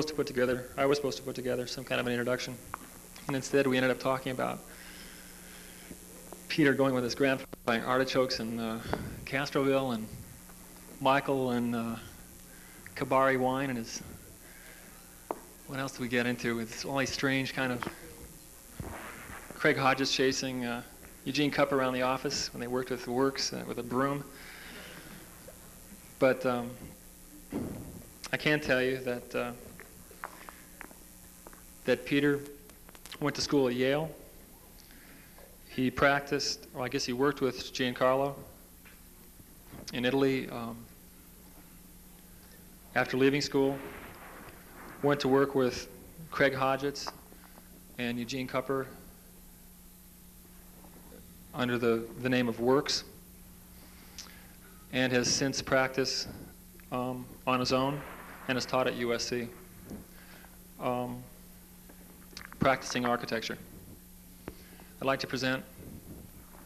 supposed to put together, I was supposed to put together some kind of an introduction. And instead we ended up talking about Peter going with his grandfather buying artichokes in Castroville, and Michael and Kabari wine, and his, what else do we get into? It's all these strange kind of, Craig Hodgetts chasing Eugene Kupper around the office when they worked with Works with a broom. But I can tell you that that Peter went to school at Yale. He practiced, or I guess he worked with Giancarlo in Italy. After leaving school, went to work with Craig Hodgetts and Eugene Kupper under the name of Works, and has since practiced on his own and has taught at USC, practicing architecture. I'd like to present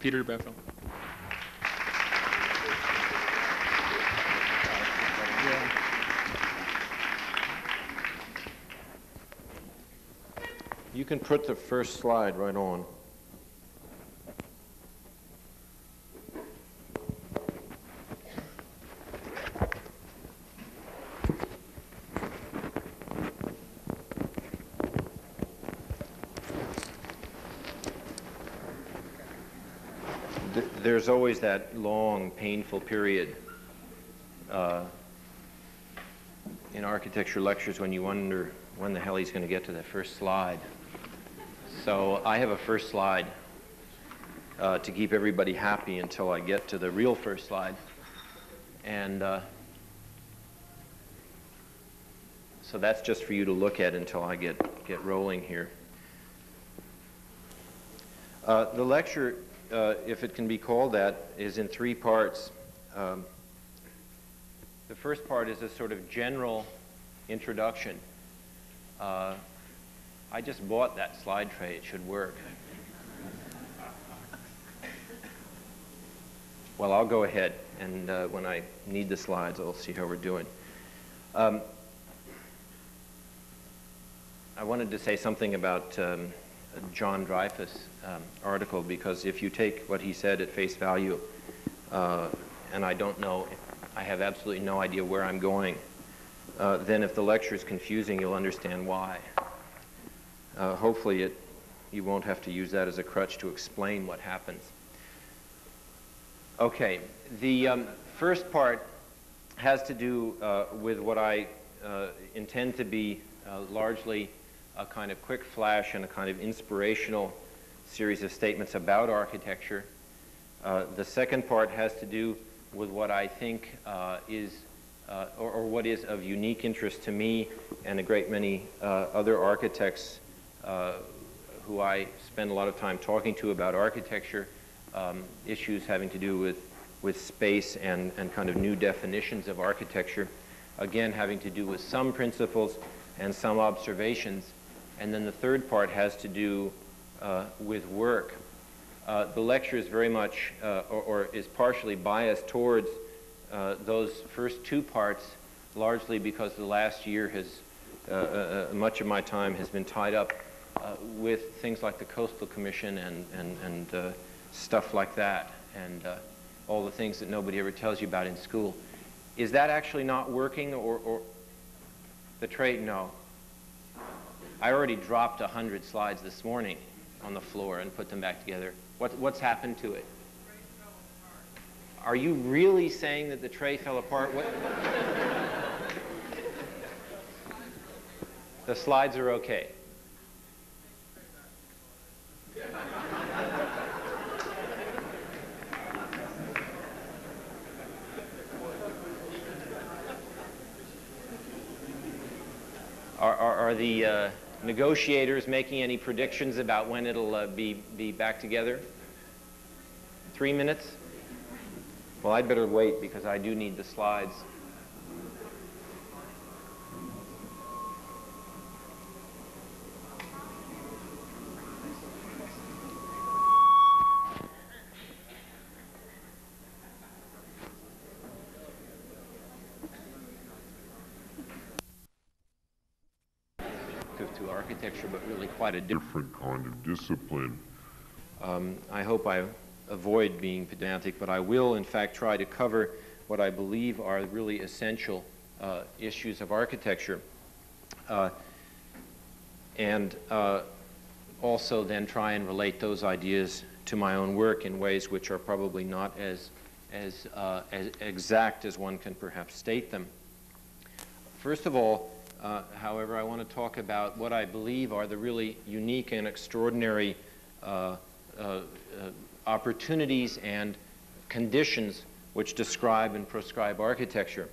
Peter de Bretteville. You can put the first slide right on. There's always that long, painful period in architecture lectures when you wonder when the hell he's going to get to that first slide. So I have a first slide to keep everybody happy until I get to the real first slide. And so that's just for you to look at until I get rolling here. The lecture, if it can be called that, is in three parts. The first part is a sort of general introduction. I just bought that slide tray. It should work. Well, I'll go ahead, and when I need the slides, I'll see how we're doing. I wanted to say something about John Dreyfus article, because if you take what he said at face value, and I don't know, I have absolutely no idea where I'm going, then if the lecture is confusing, you'll understand why. Hopefully you won't have to use that as a crutch to explain what happens. Okay, the first part has to do with what I intend to be largely a kind of quick flash and a kind of inspirational series of statements about architecture. The second part has to do with what I think is what is of unique interest to me and a great many other architects who I spend a lot of time talking to about architecture, issues having to do with space and kind of new definitions of architecture, again having to do with some principles and some observations. And then the third part has to do with work. The lecture is very much, or is partially biased towards those first two parts, largely because the last year has, much of my time has been tied up with things like the Coastal Commission and stuff like that, and all the things that nobody ever tells you about in school. Is that actually not working, or the trade? No. I already dropped 100 slides this morning on the floor and put them back together. What's happened to it? Are you really saying that the tray fell apart? What? The slides are okay. Are the negotiators making any predictions about when it'll be back together? 3 minutes? Well, I'd better wait because I do need the slides. relative to architecture, but really quite a different kind of discipline. I hope I avoid being pedantic, but I will, in fact, try to cover what I believe are really essential issues of architecture, and also then try and relate those ideas to my own work in ways which are probably not as exact as one can perhaps state them. First of all, however, I want to talk about what I believe are the really unique and extraordinary opportunities and conditions which describe and proscribe architecture.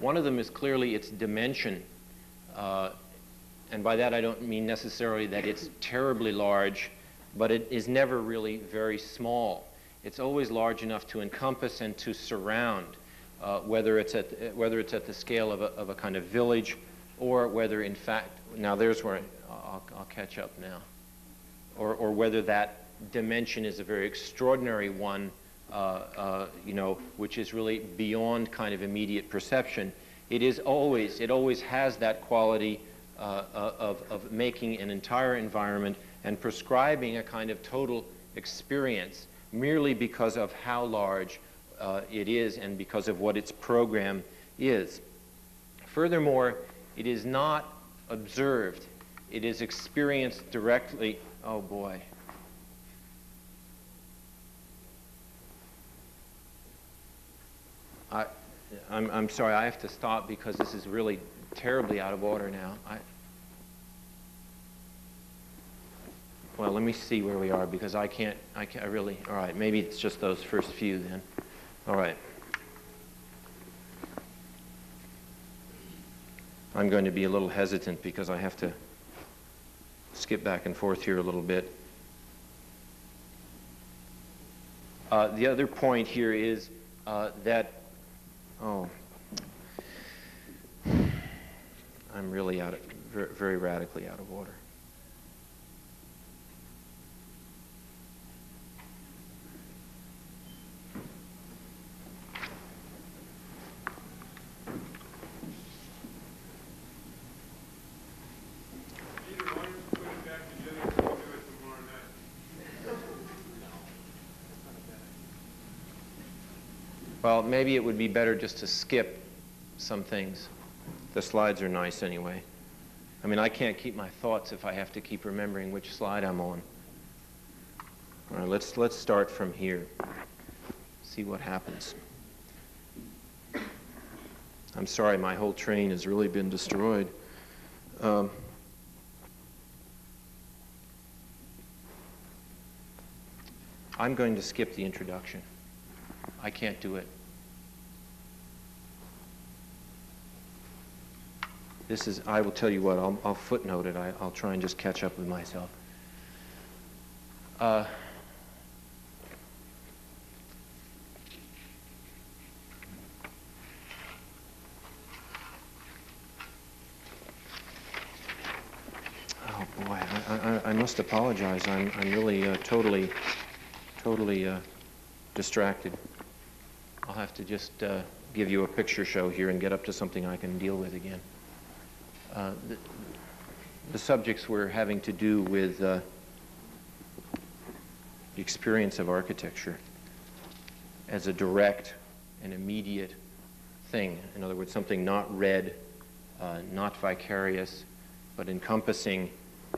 One of them is clearly its dimension. And by that I don't mean necessarily that it's terribly large, but it is never really very small. It's always large enough to encompass and to surround, whether it's at the scale of a kind of village, or whether in fact, now there's where I'll catch up now, or whether that dimension is a very extraordinary one, which is really beyond kind of immediate perception. It always has that quality of making an entire environment and prescribing a kind of total experience merely because of how large it is and because of what its program is. Furthermore, it is not observed. It is experienced directly. Oh boy. I'm sorry, I have to stop because this is really terribly out of order now. Well, let me see where we are, because I really, all right, maybe it's just those first few then. All right. I'm going to be a little hesitant because I have to skip back and forth here a little bit. The other point here is that, oh, I'm really very radically out of order. Well, maybe it would be better just to skip some things. The slides are nice anyway. I mean, I can't keep my thoughts if I have to keep remembering which slide I'm on. All right, let's start from here. See what happens. I'm sorry, my whole train has really been destroyed. I'm going to skip the introduction. I can't do it. This is, I will tell you what, I'll footnote it. I'll try and just catch up with myself. Oh boy, I must apologize. I'm really totally distracted. I'll have to just give you a picture show here and get up to something I can deal with again. The subjects were having to do with the experience of architecture as a direct and immediate thing. In other words, something not read, not vicarious, but encompassing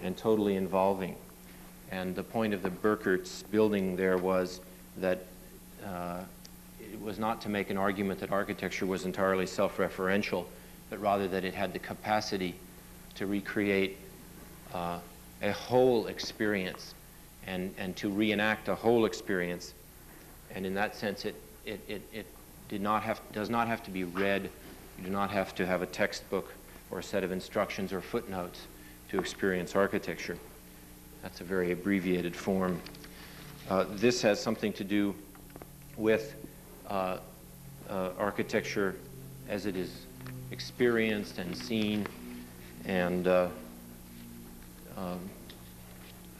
and totally involving. And the point of the Burkert's building there was that it was not to make an argument that architecture was entirely self-referential, but rather that it had the capacity to recreate a whole experience and to reenact a whole experience. And in that sense, it does not have to be read. You do not have to have a textbook or a set of instructions or footnotes to experience architecture. That's a very abbreviated form. This has something to do with architecture as it is experienced and seen and a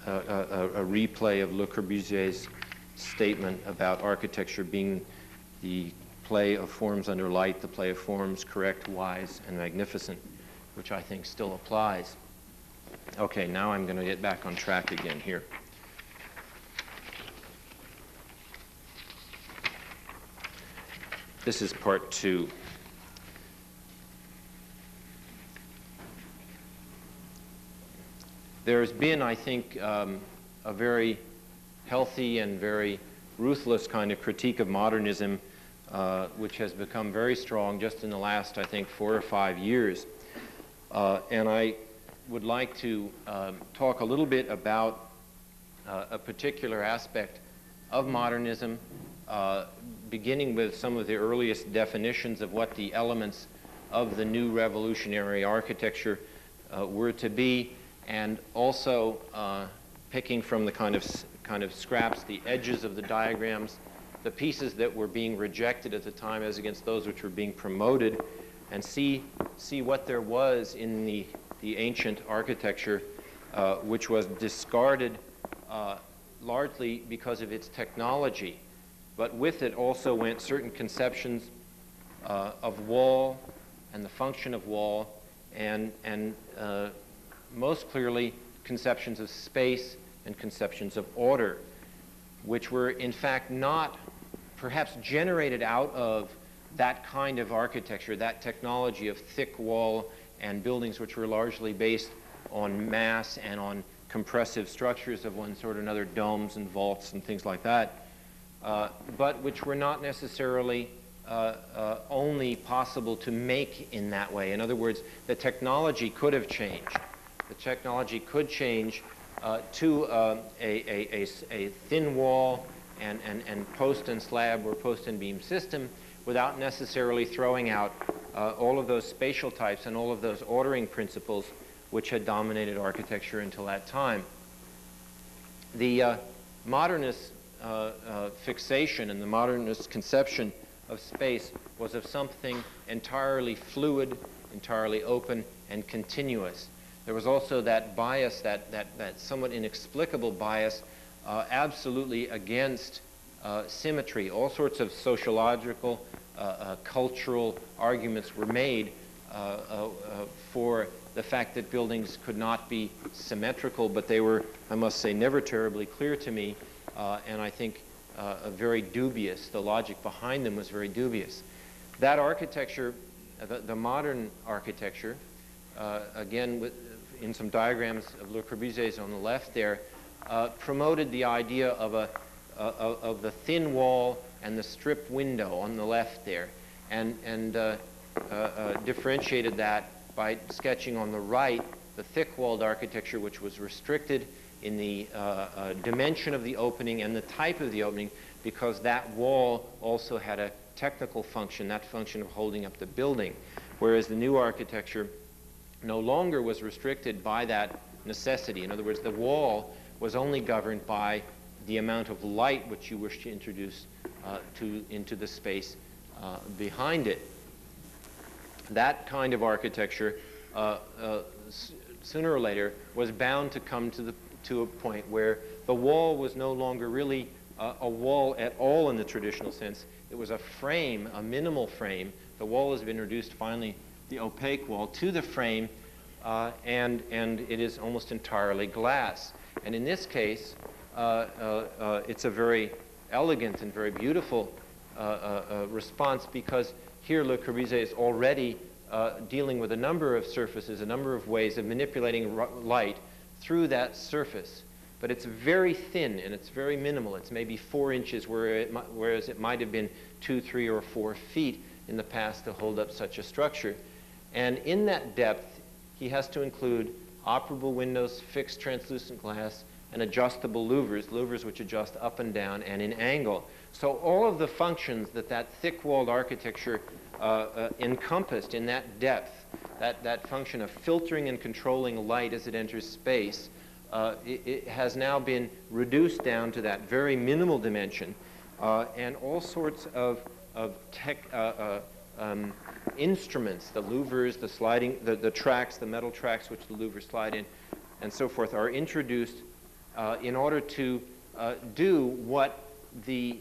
replay of Le Corbusier's statement about architecture being the play of forms under light, the play of forms correct, wise, and magnificent, which I think still applies. Okay, now I'm going to get back on track again here. This is part two. There's been, I think, a very healthy and very ruthless kind of critique of modernism, which has become very strong just in the last, I think, 4 or 5 years. And I would like to talk a little bit about a particular aspect of modernism, beginning with some of the earliest definitions of what the elements of the new revolutionary architecture were to be, and also picking from the kind of scraps, the edges of the diagrams, the pieces that were being rejected at the time as against those which were being promoted, and see what there was in the ancient architecture which was discarded largely because of its technology. But with it also went certain conceptions of wall and the function of wall, and most clearly conceptions of space and conceptions of order, which were in fact not perhaps generated out of that kind of architecture, that technology of thick wall and buildings which were largely based on mass and on compressive structures of one sort or another, domes and vaults and things like that, but which were not necessarily only possible to make in that way. In other words, the technology could have changed. The technology could change to a thin wall and post and slab or post and beam system without necessarily throwing out all of those spatial types and all of those ordering principles which had dominated architecture until that time. The modernist fixation and the modernist conception of space was of something entirely fluid, entirely open, and continuous. There was also that bias, that somewhat inexplicable bias, absolutely against symmetry. All sorts of sociological, cultural arguments were made for the fact that buildings could not be symmetrical, but they were, I must say, never terribly clear to me, and I think very dubious. The logic behind them was very dubious. That architecture, the modern architecture, again, in some diagrams of Le Corbusier's on the left there, promoted the idea of the thin wall and the strip window on the left there, and differentiated that by sketching on the right the thick-walled architecture, which was restricted in the dimension of the opening and the type of the opening, because that wall also had a technical function, that function of holding up the building, whereas the new architecture no longer was restricted by that necessity. In other words, the wall was only governed by the amount of light which you wish to introduce into the space behind it. That kind of architecture, sooner or later, was bound to come to a point where the wall was no longer really a wall at all in the traditional sense. It was a frame, a minimal frame. The wall has been reduced finally, the opaque wall, to the frame, and it is almost entirely glass. And in this case, it's a very elegant and very beautiful response, because here Le Corbusier is already dealing with a number of surfaces, a number of ways of manipulating light through that surface. But it's very thin and it's very minimal. It's maybe 4 inches, whereas it might have been 2, 3, or 4 feet in the past to hold up such a structure. And in that depth, he has to include operable windows, fixed translucent glass, and adjustable louvers which adjust up and down and in angle. So all of the functions that thick-walled architecture encompassed in that depth, that function of filtering and controlling light as it enters space, it has now been reduced down to that very minimal dimension, and all sorts of tech instruments, the louvers, the sliding, the tracks, the metal tracks which the louvers slide in, and so forth, are introduced in order to do what the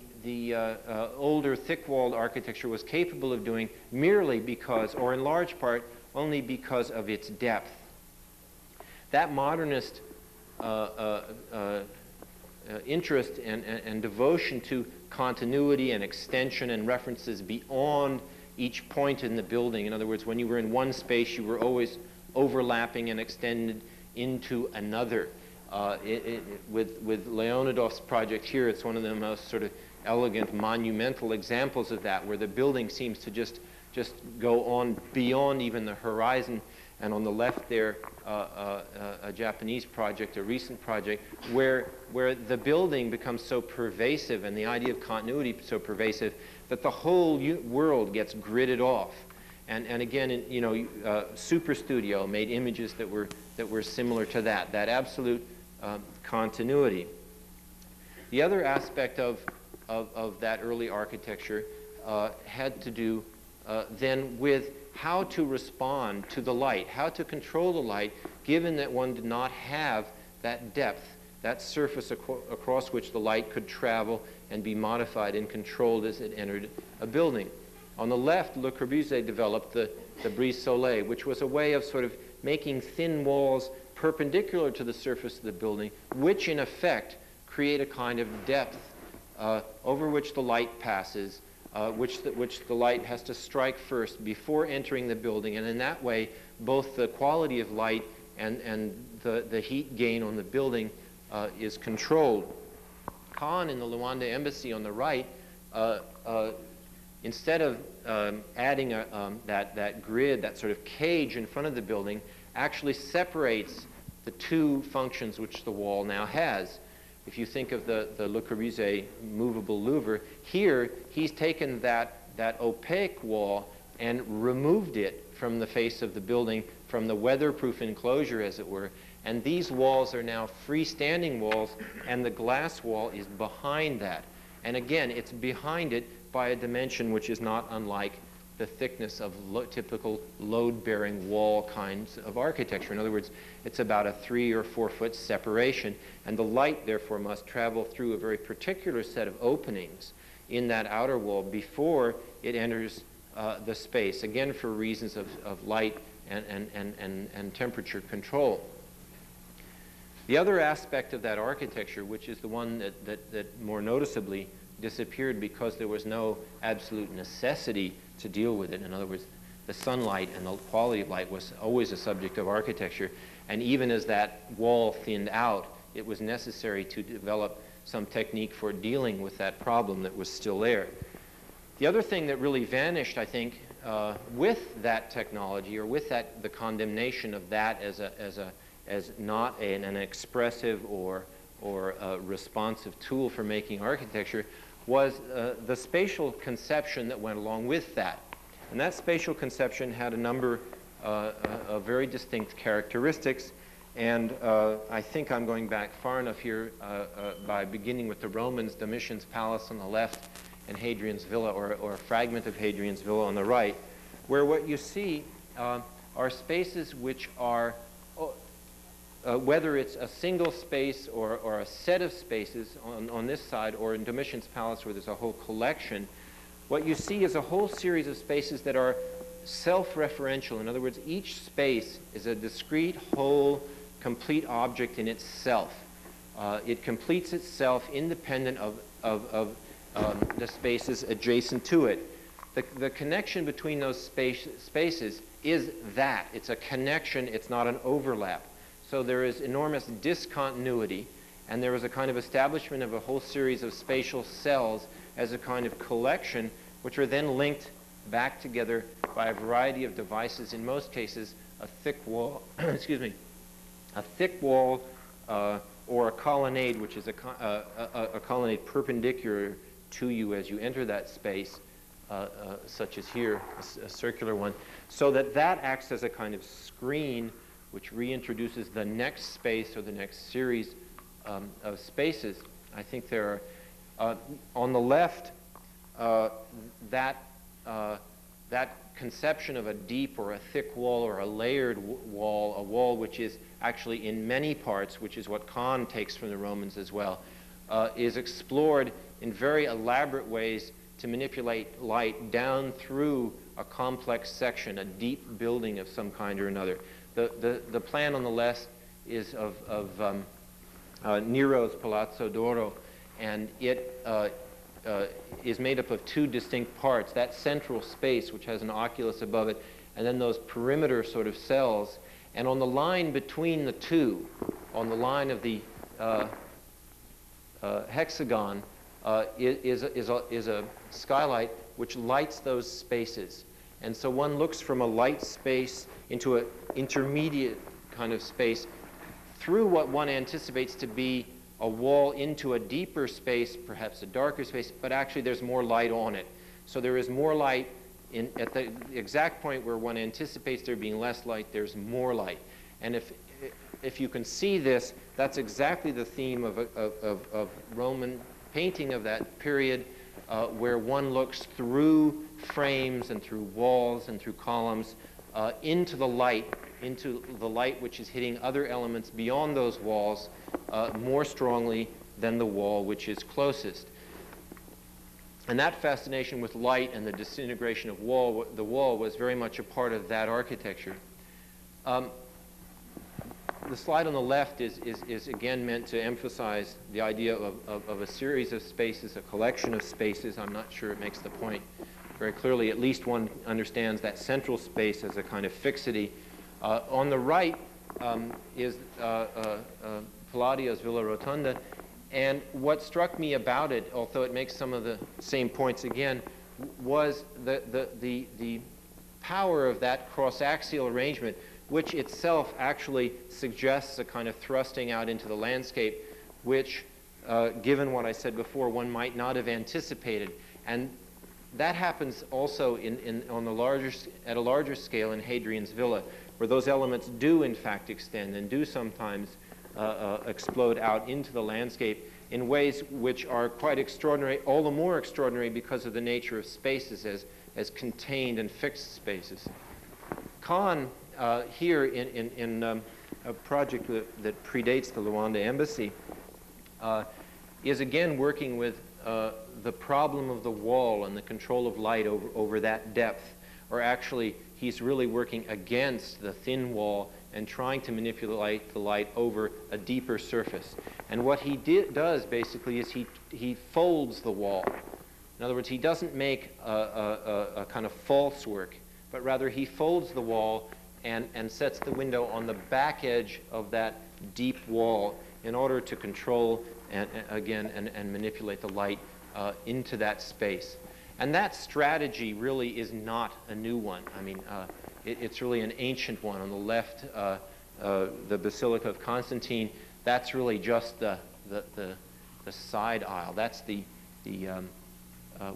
older thick-walled architecture was capable of doing, merely because, or in large part, only because of its depth. That modernist interest and devotion to continuity and extension and references beyond each point in the building. In other words, when you were in one space, you were always overlapping and extended into another. With Leonidov's project here, it's one of the most sort of elegant, monumental examples of that, where the building seems to just go on beyond even the horizon. And on the left there, a Japanese project, a recent project, where the building becomes so pervasive and the idea of continuity so pervasive that the whole world gets gridded off. And again, you know, Superstudio made images that were similar to that, that absolute continuity. The other aspect of that early architecture had to do then with how to respond to the light, how to control the light, given that one did not have that depth, that surface across which the light could travel and be modified and controlled as it entered a building. On the left, Le Corbusier developed the brise soleil, which was a way of sort of making thin walls perpendicular to the surface of the building, which in effect create a kind of depth over which the light passes, which the light has to strike first before entering the building. And in that way, both the quality of light and the heat gain on the building is controlled. Kahn in the Luanda embassy on the right, instead of adding that grid, that sort of cage in front of the building, actually separates the two functions which the wall now has. If you think of the Le Corbusier movable louvre, here he's taken that opaque wall and removed it from the face of the building, from the weatherproof enclosure, as it were. And these walls are now freestanding walls, and the glass wall is behind that. And again, it's behind it by a dimension which is not unlike the thickness of typical load-bearing wall kinds of architecture. In other words, it's about a 3 or 4 foot separation, and the light, therefore, must travel through a very particular set of openings in that outer wall before it enters the space, again, for reasons of light and temperature control. The other aspect of that architecture, which is the one that more noticeably disappeared because there was no absolute necessity to deal with it. In other words, the sunlight and the quality of light was always a subject of architecture. And even as that wall thinned out, it was necessary to develop some technique for dealing with that problem that was still there. The other thing that really vanished, I think, with that technology, or with that, the condemnation of that as not an expressive or a responsive tool for making architecture, was the spatial conception that went along with that. And that spatial conception had a number of very distinct characteristics. And I think I'm going back far enough here by beginning with the Romans, Domitian's palace on the left and Hadrian's Villa, or a fragment of Hadrian's Villa on the right, where what you see are spaces which are, whether it's a single space or a set of spaces on this side, or in Domitian's palace where there's a whole collection, what you see is a whole series of spaces that are self-referential. In other words, each space is a discrete, whole, complete object in itself. It completes itself independent of the spaces adjacent to it. The connection between those spaces is that. It's a connection, it's not an overlap. So there is enormous discontinuity, and there is a kind of establishment of a whole series of spatial cells as a kind of collection, which are then linked back together by a variety of devices. In most cases, a thick wall, excuse me, a thick wall or a colonnade, which is a colonnade perpendicular to you as you enter that space, such as here, a circular one, so that acts as a kind of screen which reintroduces the next space or the next series of spaces. I think there are, on the left, that conception of a deep or a thick wall or a layered wall, a wall which is actually in many parts, which is what Kahn takes from the Romans as well, is explored in very elaborate ways to manipulate light down through a complex section, a deep building of some kind or another. The plan on the left is of Nero's Palazzo d'Oro, and it is made up of two distinct parts, that central space which has an oculus above it, and then those perimeter sort of cells. And on the line between the two, on the line of the hexagon, is a skylight which lights those spaces. And so one looks from a light space into an intermediate kind of space through what one anticipates to be a wall into a deeper space, perhaps a darker space, but actually there's more light on it. So there is more light at the exact point where one anticipates there being less light, there's more light. And if you can see this, that's exactly the theme of Roman painting of that period, where one looks through frames and through walls and through columns into the light which is hitting other elements beyond those walls more strongly than the wall which is closest. And that fascination with light and the disintegration of the wall was very much a part of that architecture. The slide on the left is again meant to emphasize the idea of a series of spaces, a collection of spaces. I'm not sure it makes the point very clearly. At least one understands that central space as a kind of fixity. On the right is Palladio's Villa Rotunda. And what struck me about it, although it makes some of the same points again, was the power of that cross-axial arrangement, which itself actually suggests a kind of thrusting out into the landscape, which, given what I said before, one might not have anticipated. And that happens also at a larger scale in Hadrian's Villa, where those elements do, in fact, extend and do sometimes explode out into the landscape in ways which are quite extraordinary, all the more extraordinary because of the nature of spaces as contained and fixed spaces. Kahn, here in a project that predates the Luanda embassy, is again working with the problem of the wall and the control of light over that depth, or actually he's really working against the thin wall and trying to manipulate the light over a deeper surface. And what he does basically is he folds the wall. In other words, he doesn't make a kind of false work, but rather he folds the wall and sets the window on the back edge of that deep wall in order to control and manipulate the light into that space. And that strategy really is not a new one. I mean, it's really an ancient one. On the left, the Basilica of Constantine, that's really just the side aisle. That's the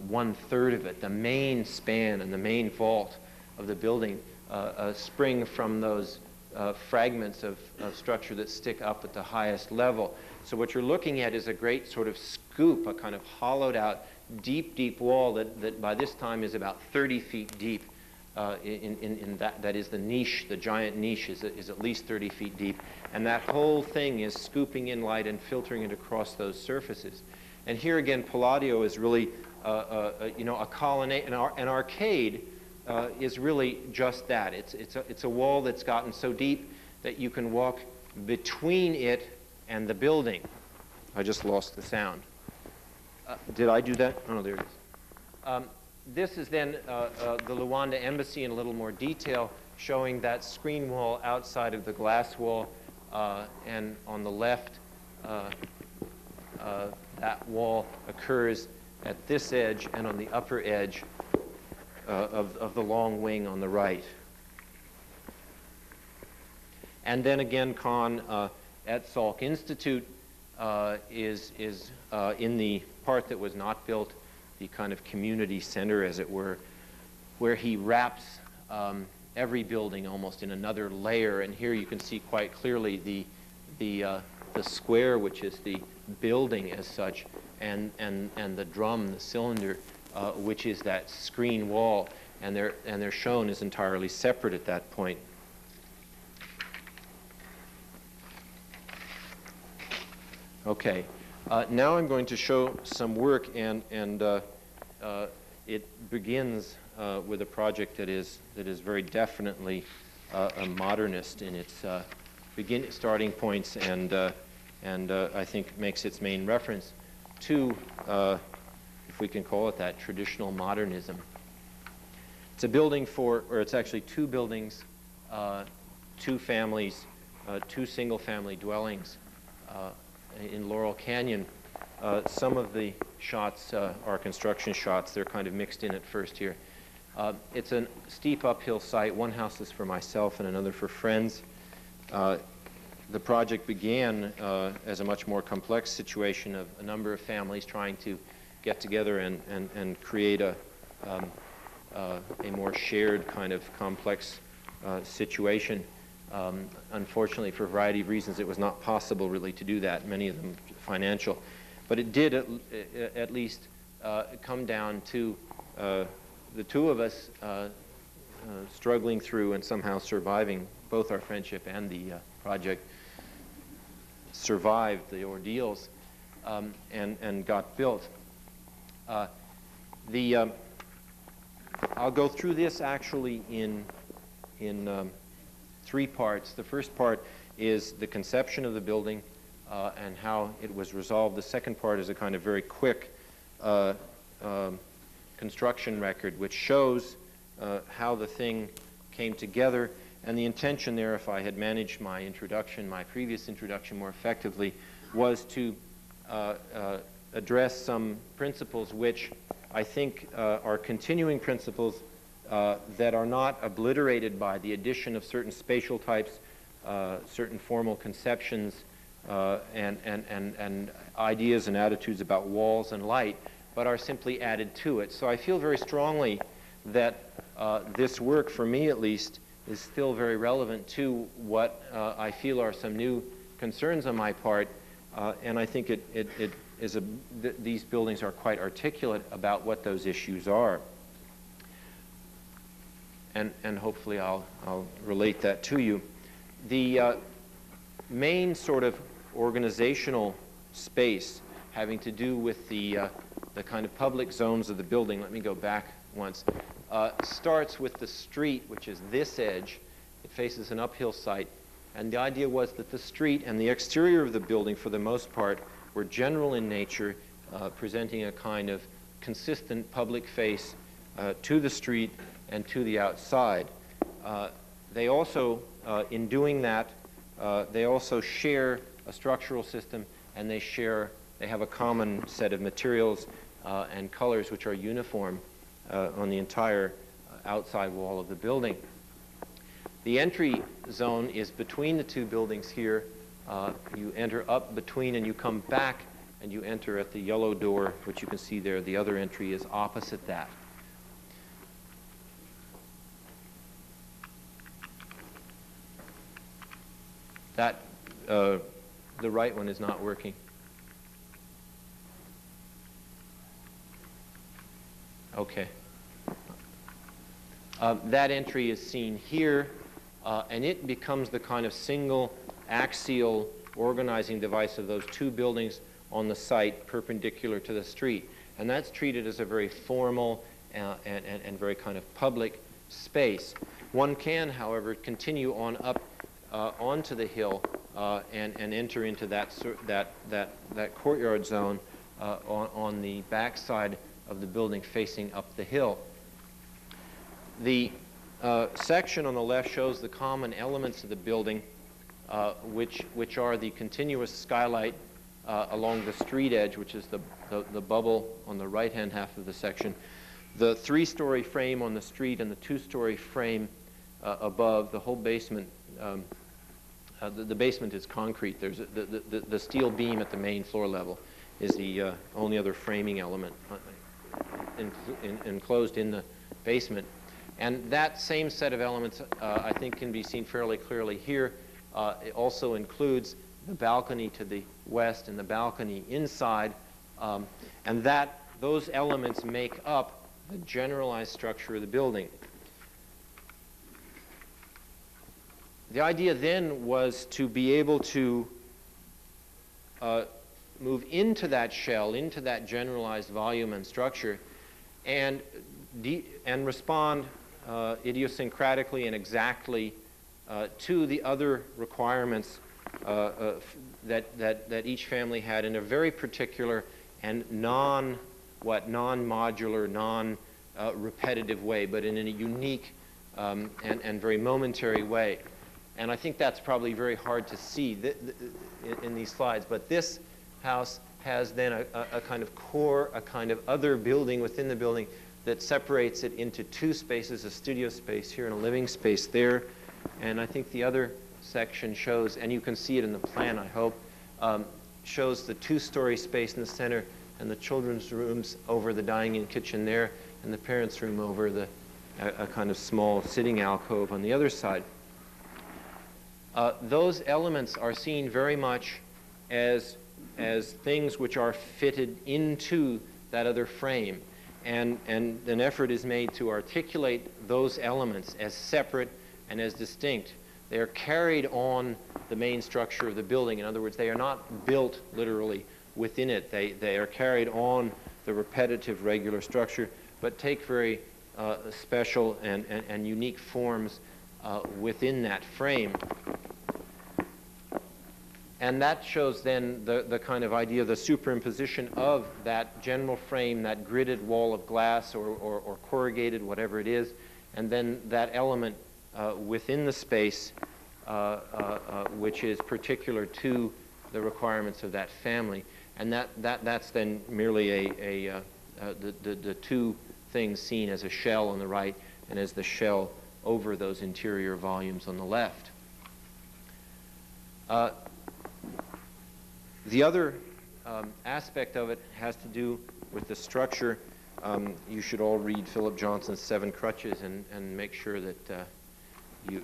one-third of it. The main span and the main vault of the building spring from those fragments of structure that stick up at the highest level. So what you're looking at is a great sort of scoop, a kind of hollowed-out, deep, deep wall that by this time is about 30 feet deep. That is the niche, the giant niche is at least 30 feet deep, and that whole thing is scooping in light and filtering it across those surfaces. And here again, Palladio is really, a colonnade, an arcade is really just that. It's a wall that's gotten so deep that you can walk between it and the building. I just lost the sound. Did I do that? Oh, no, there it is. This is then the Luanda embassy in a little more detail, showing that screen wall outside of the glass wall, and on the left, that wall occurs at this edge and on the upper edge of the long wing on the right. And then again, Kahn at Salk Institute is in the part that was not built, the kind of community center, as it were, where he wraps every building almost in another layer. And here you can see quite clearly the square, which is the building as such, and the drum, the cylinder, which is that screen wall. And they're shown as entirely separate at that point. Okay. Now I'm going to show some work, and it begins with a project that is very definitely a modernist in its starting points, and I think makes its main reference to, if we can call it that, traditional modernism. It's a building for, or it's actually two buildings, two families, two single-family dwellings in Laurel Canyon. Some of the shots are construction shots. They're kind of mixed in at first here. It's a steep uphill site. One house is for myself and another for friends. The project began as a much more complex situation of a number of families trying to get together and create a more shared kind of complex situation. Unfortunately, for a variety of reasons, it was not possible really to do that, many of them financial. But it did at least come down to the two of us struggling through and somehow surviving. Both our friendship and the project survived the ordeals and got built. I'll go through this actually in three parts. The first part is the conception of the building and how it was resolved. The second part is a kind of very quick construction record, which shows how the thing came together. And the intention there, if I had managed my introduction, my previous introduction more effectively, was to address some principles which I think are continuing principles that are not obliterated by the addition of certain spatial types, certain formal conceptions, and ideas and attitudes about walls and light, but are simply added to it. So I feel very strongly that this work, for me at least, is still very relevant to what I feel are some new concerns on my part, and I think it is these buildings are quite articulate about what those issues are, and hopefully I'll relate that to you. The main sort of organizational space having to do with the kind of public zones of the building. Let me go back once. Starts with the street, which is this edge. It faces an uphill site. And the idea was that the street and the exterior of the building, for the most part, were general in nature, presenting a kind of consistent public face to the street and to the outside. They also, in doing that, they also share a structural system, and they have a common set of materials and colors which are uniform on the entire outside wall of the building. The entry zone is between the two buildings here. You enter up between and you come back and you enter at the yellow door, which you can see there. The other entry is opposite that. The right one is not working. Okay. That entry is seen here, and it becomes the kind of single axial organizing device of those two buildings on the site perpendicular to the street. And that's treated as a very formal and very kind of public space. One can, however, continue on up onto the hill and enter into that courtyard zone on the backside of the building facing up the hill. The section on the left shows the common elements of the building, which are the continuous skylight along the street edge, which is the bubble on the right-hand half of the section, the three-story frame on the street and the two-story frame above, the whole basement. The basement is concrete. There's the steel beam at the main floor level is the only other framing element enclosed in the basement. And that same set of elements, I think, can be seen fairly clearly here. It also includes the balcony to the west and the balcony inside. And those elements make up the generalized structure of the building. The idea then was to be able to move into that shell, into that generalized volume and structure, and respond idiosyncratically and exactly to the other requirements that each family had in a very particular and non-modular, non-repetitive way, but in a unique and very momentary way. And I think that's probably very hard to see in these slides, but this house has then a kind of core, a kind of other building within the building that separates it into two spaces, a studio space here and a living space there. And I think the other section shows, and you can see it in the plan, I hope, shows the two-story space in the center and the children's rooms over the dining and kitchen there, and the parents' room over a kind of small sitting alcove on the other side. Those elements are seen very much as things which are fitted into that other frame. And an effort is made to articulate those elements as separate and as distinct. They are carried on the main structure of the building. In other words, they are not built literally within it. They are carried on the repetitive regular structure, but take very special and unique forms within that frame. And that shows then the kind of idea of the superimposition of that general frame, that gridded wall of glass or corrugated, whatever it is, and then that element within the space which is particular to the requirements of that family. And that's then merely the two things seen as a shell on the right and as the shell over those interior volumes on the left. The other aspect of it has to do with the structure. You should all read Philip Johnson's Seven Crutches and make sure that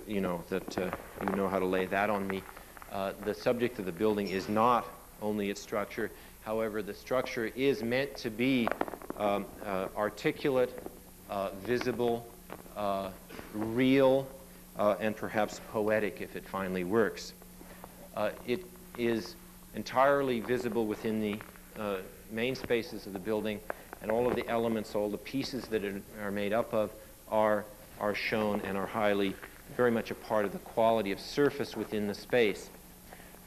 you know how to lay that on me. The subject of the building is not only its structure. However, the structure is meant to be articulate, visible, real, and perhaps poetic if it finally works. It is entirely visible within the main spaces of the building, and all of the elements, all the pieces that it are made up of are shown and are highly, very much a part of the quality of surface within the space.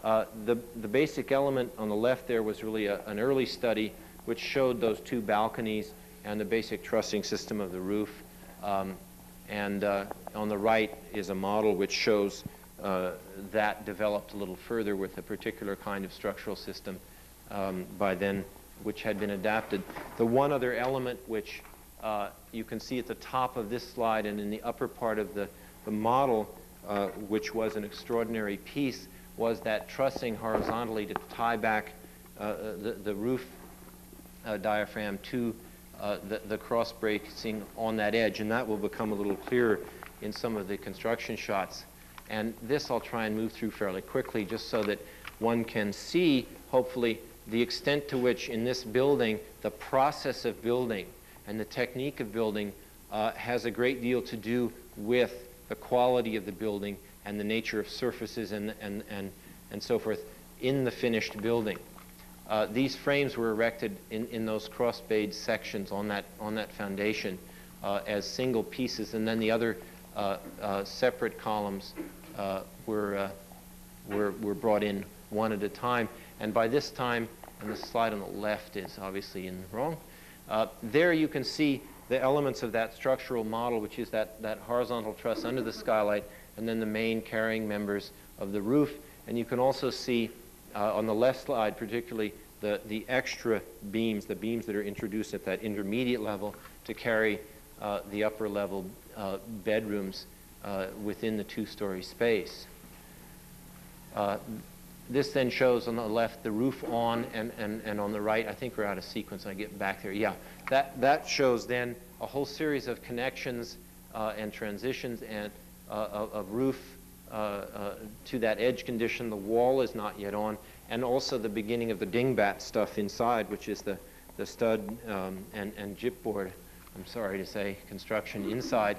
The basic element on the left there was really an early study which showed those two balconies and the basic trussing system of the roof. And on the right is a model which shows that developed a little further with a particular kind of structural system by then, which had been adapted. The one other element which you can see at the top of this slide and in the upper part of the model, which was an extraordinary piece, was that trussing horizontally to tie back the roof diaphragm to the cross bracing on that edge, and that will become a little clearer in some of the construction shots. And this I'll try and move through fairly quickly just so that one can see, hopefully, the extent to which in this building the process of building and the technique of building has a great deal to do with the quality of the building and the nature of surfaces and so forth in the finished building. These frames were erected in those crossbead sections on that foundation as single pieces, and then the other separate columns were brought in one at a time. And by this time, and the slide on the left is obviously in the wrong, there you can see the elements of that structural model, which is that horizontal truss under the skylight, and then the main carrying members of the roof. And you can also see on the left slide, particularly, the extra beams, the beams that are introduced at that intermediate level to carry the upper level bedrooms within the two-story space. This then shows on the left the roof on and on the right. I think we're out of sequence. I get back there. Yeah, that shows then a whole series of connections and transitions and of roof to that edge condition. The wall is not yet on, and also the beginning of the dingbat stuff inside, which is the stud and gypboard, I'm sorry to say, construction inside,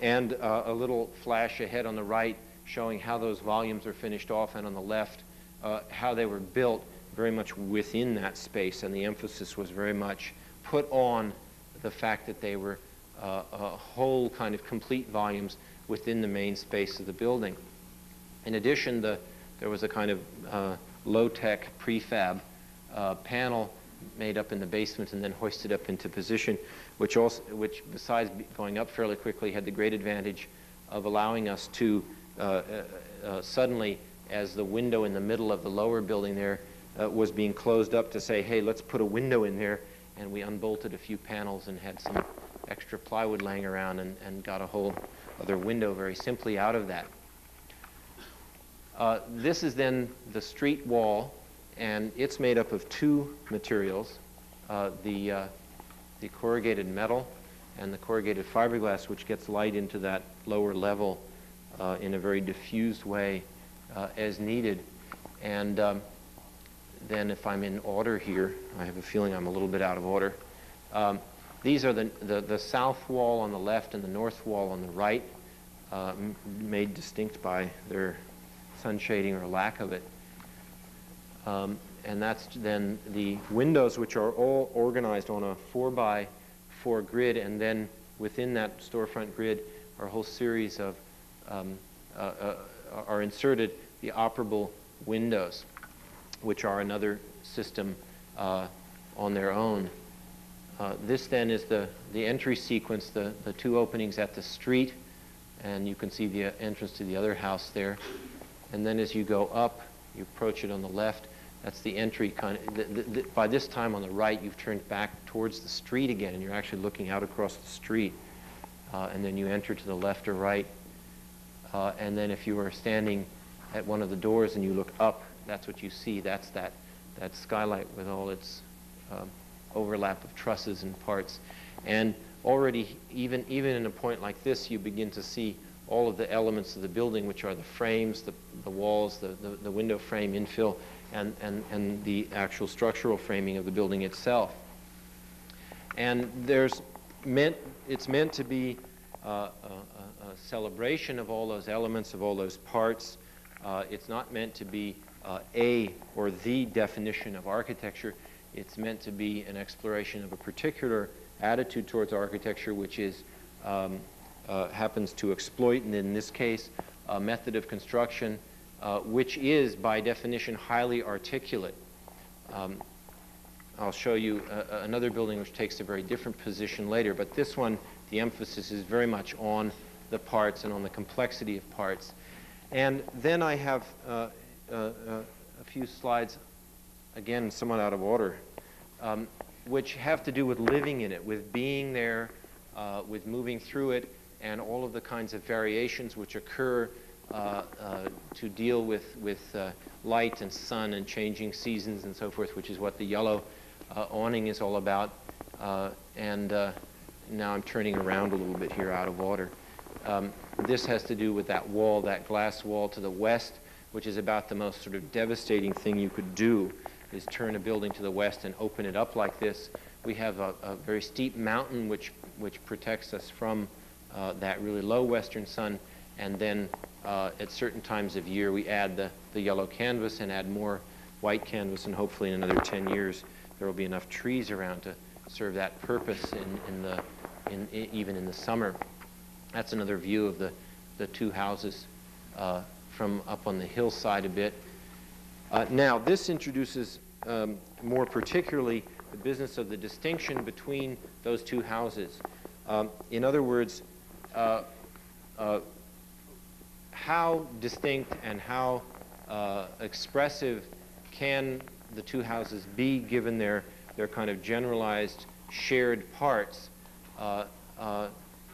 and a little flash ahead on the right showing how those volumes are finished off, and on the left how they were built very much within that space, and the emphasis was very much put on the fact that they were whole kind of complete volumes within the main space of the building. In addition, there was a kind of low-tech prefab panel made up in the basement and then hoisted up into position, which besides going up fairly quickly, had the great advantage of allowing us to suddenly, as the window in the middle of the lower building there was being closed up, to say, hey, let's put a window in there. And we unbolted a few panels and had some extra plywood laying around and got a whole other window very simply out of that. This is then the street wall, and it's made up of two materials, the corrugated metal and the corrugated fiberglass, which gets light into that lower level in a very diffused way as needed. And then if I'm in order here, I have a feeling I'm a little bit out of order. These are the south wall on the left and the north wall on the right, made distinct by their sun shading or lack of it. And that's then the windows, which are all organized on a 4x4 grid, and then within that storefront grid are a whole series of are inserted the operable windows, which are another system on their own. This then is the entry sequence, the two openings at the street, and you can see the entrance to the other house there. And then as you go up, you approach it on the left. That's the entry. By this time on the right, you've turned back towards the street again, and you're actually looking out across the street. And then you enter to the left or right. And then if you are standing at one of the doors and you look up, that's what you see. That's that skylight with all its overlap of trusses and parts. And already, even in a point like this, you begin to see all of the elements of the building, which are the frames, the walls, the window frame infill, and the actual structural framing of the building itself. And it's meant to be a celebration of all those elements, of all those parts. It's not meant to be a or the definition of architecture. It's meant to be an exploration of a particular attitude towards architecture, which is happens to exploit, and in this case, a method of construction which is, by definition, highly articulate. I'll show you another building which takes a very different position later, but this one, the emphasis is very much on the parts and on the complexity of parts. And then I have a few slides, again, somewhat out of order, which have to do with living in it, with being there, with moving through it, and all of the kinds of variations which occur to deal with light and sun and changing seasons and so forth, which is what the yellow awning is all about. Now I'm turning around a little bit here out of order. This has to do with that wall, that glass wall to the west, which is about the most sort of devastating thing you could do, is turn a building to the west and open it up like this. We have a very steep mountain which protects us from that really low western sun, and then at certain times of year we add the yellow canvas and add more white canvas, and hopefully in another 10 years there will be enough trees around to serve that purpose even in the summer. That's another view of the two houses from up on the hillside a bit. Now this introduces more particularly the business of the distinction between those two houses. In other words, how distinct and how expressive can the two houses be given their kind of generalized shared parts?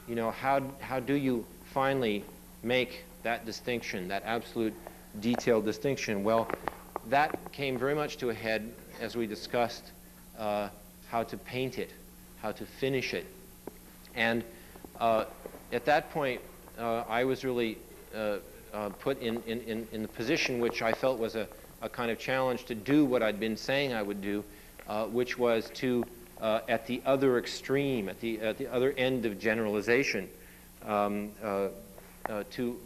You know, how do you finally make that distinction, that absolute detailed distinction? Well, that came very much to a head as we discussed how to paint it, how to finish it. And at that point, I was really put in the position which I felt was a kind of challenge to do what I'd been saying I would do, which was to, at the other extreme, at the other end of generalization, to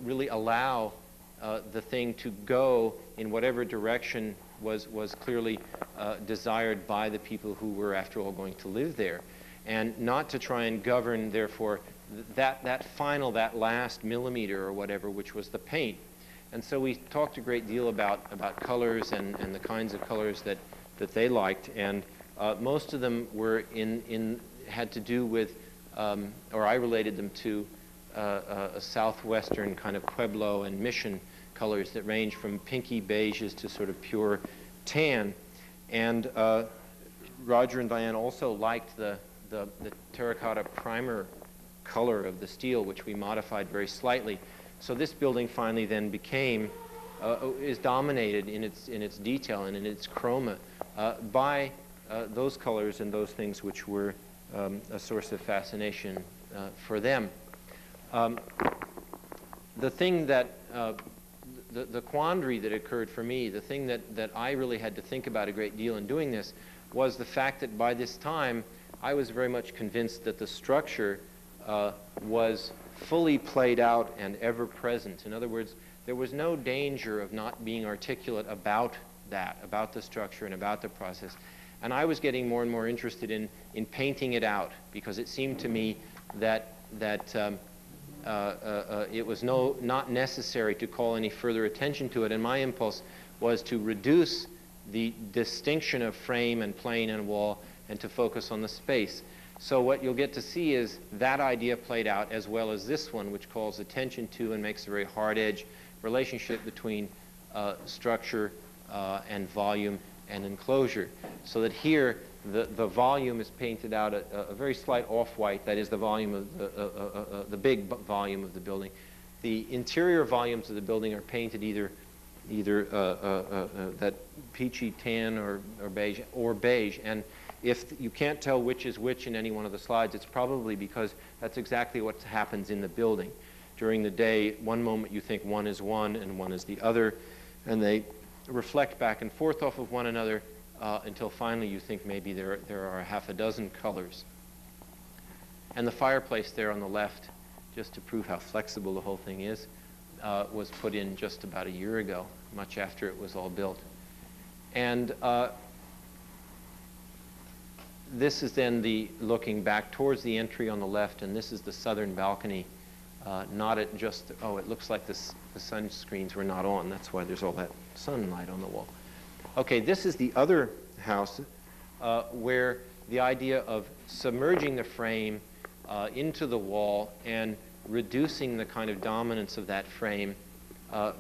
really allow the thing to go in whatever direction was clearly desired by the people who were, after all, going to live there, and not to try and govern, therefore, that last millimeter or whatever, which was the paint. And so we talked a great deal about colors and the kinds of colors that they liked. And most of them were had to do with, or I related them to, a southwestern kind of Pueblo and Mission colors that range from pinky beiges to sort of pure tan. And Roger and Diane also liked the terracotta primer color of the steel, which we modified very slightly. So this building finally then became, is dominated in its detail and in its chroma by those colors and those things which were a source of fascination for them. The thing that, the quandary that occurred for me, the thing that I really had to think about a great deal in doing this was the fact that by this time, I was very much convinced that the structure was fully played out and ever present. In other words, there was no danger of not being articulate about that, about the structure and about the process. And I was getting more and more interested in painting it out, because it seemed to me that it was not necessary to call any further attention to it. And my impulse was to reduce the distinction of frame and plane and wall and to focus on the space. So what you'll get to see is that idea played out as well as this one, which calls attention to and makes a very hard edge relationship between structure and volume and enclosure. So that here, the volume is painted out a very slight off-white. That is the volume of the big volume of the building. The interior volumes of the building are painted either that peachy tan or beige or beige. And if you can't tell which is which in any one of the slides, it's probably because that's exactly what happens in the building. During the day, one moment you think one is one and one is the other, and they reflect back and forth off of one another. Until finally you think maybe there are half a dozen colors. And the fireplace there on the left, just to prove how flexible the whole thing is, was put in just about a year ago, much after it was all built. And this is then looking back towards the entry on the left, and this is the southern balcony, not at just, oh, it looks like the sunscreens were not on. That's why there's all that sunlight on the wall. Okay, this is the other house where the idea of submerging the frame into the wall and reducing the kind of dominance of that frame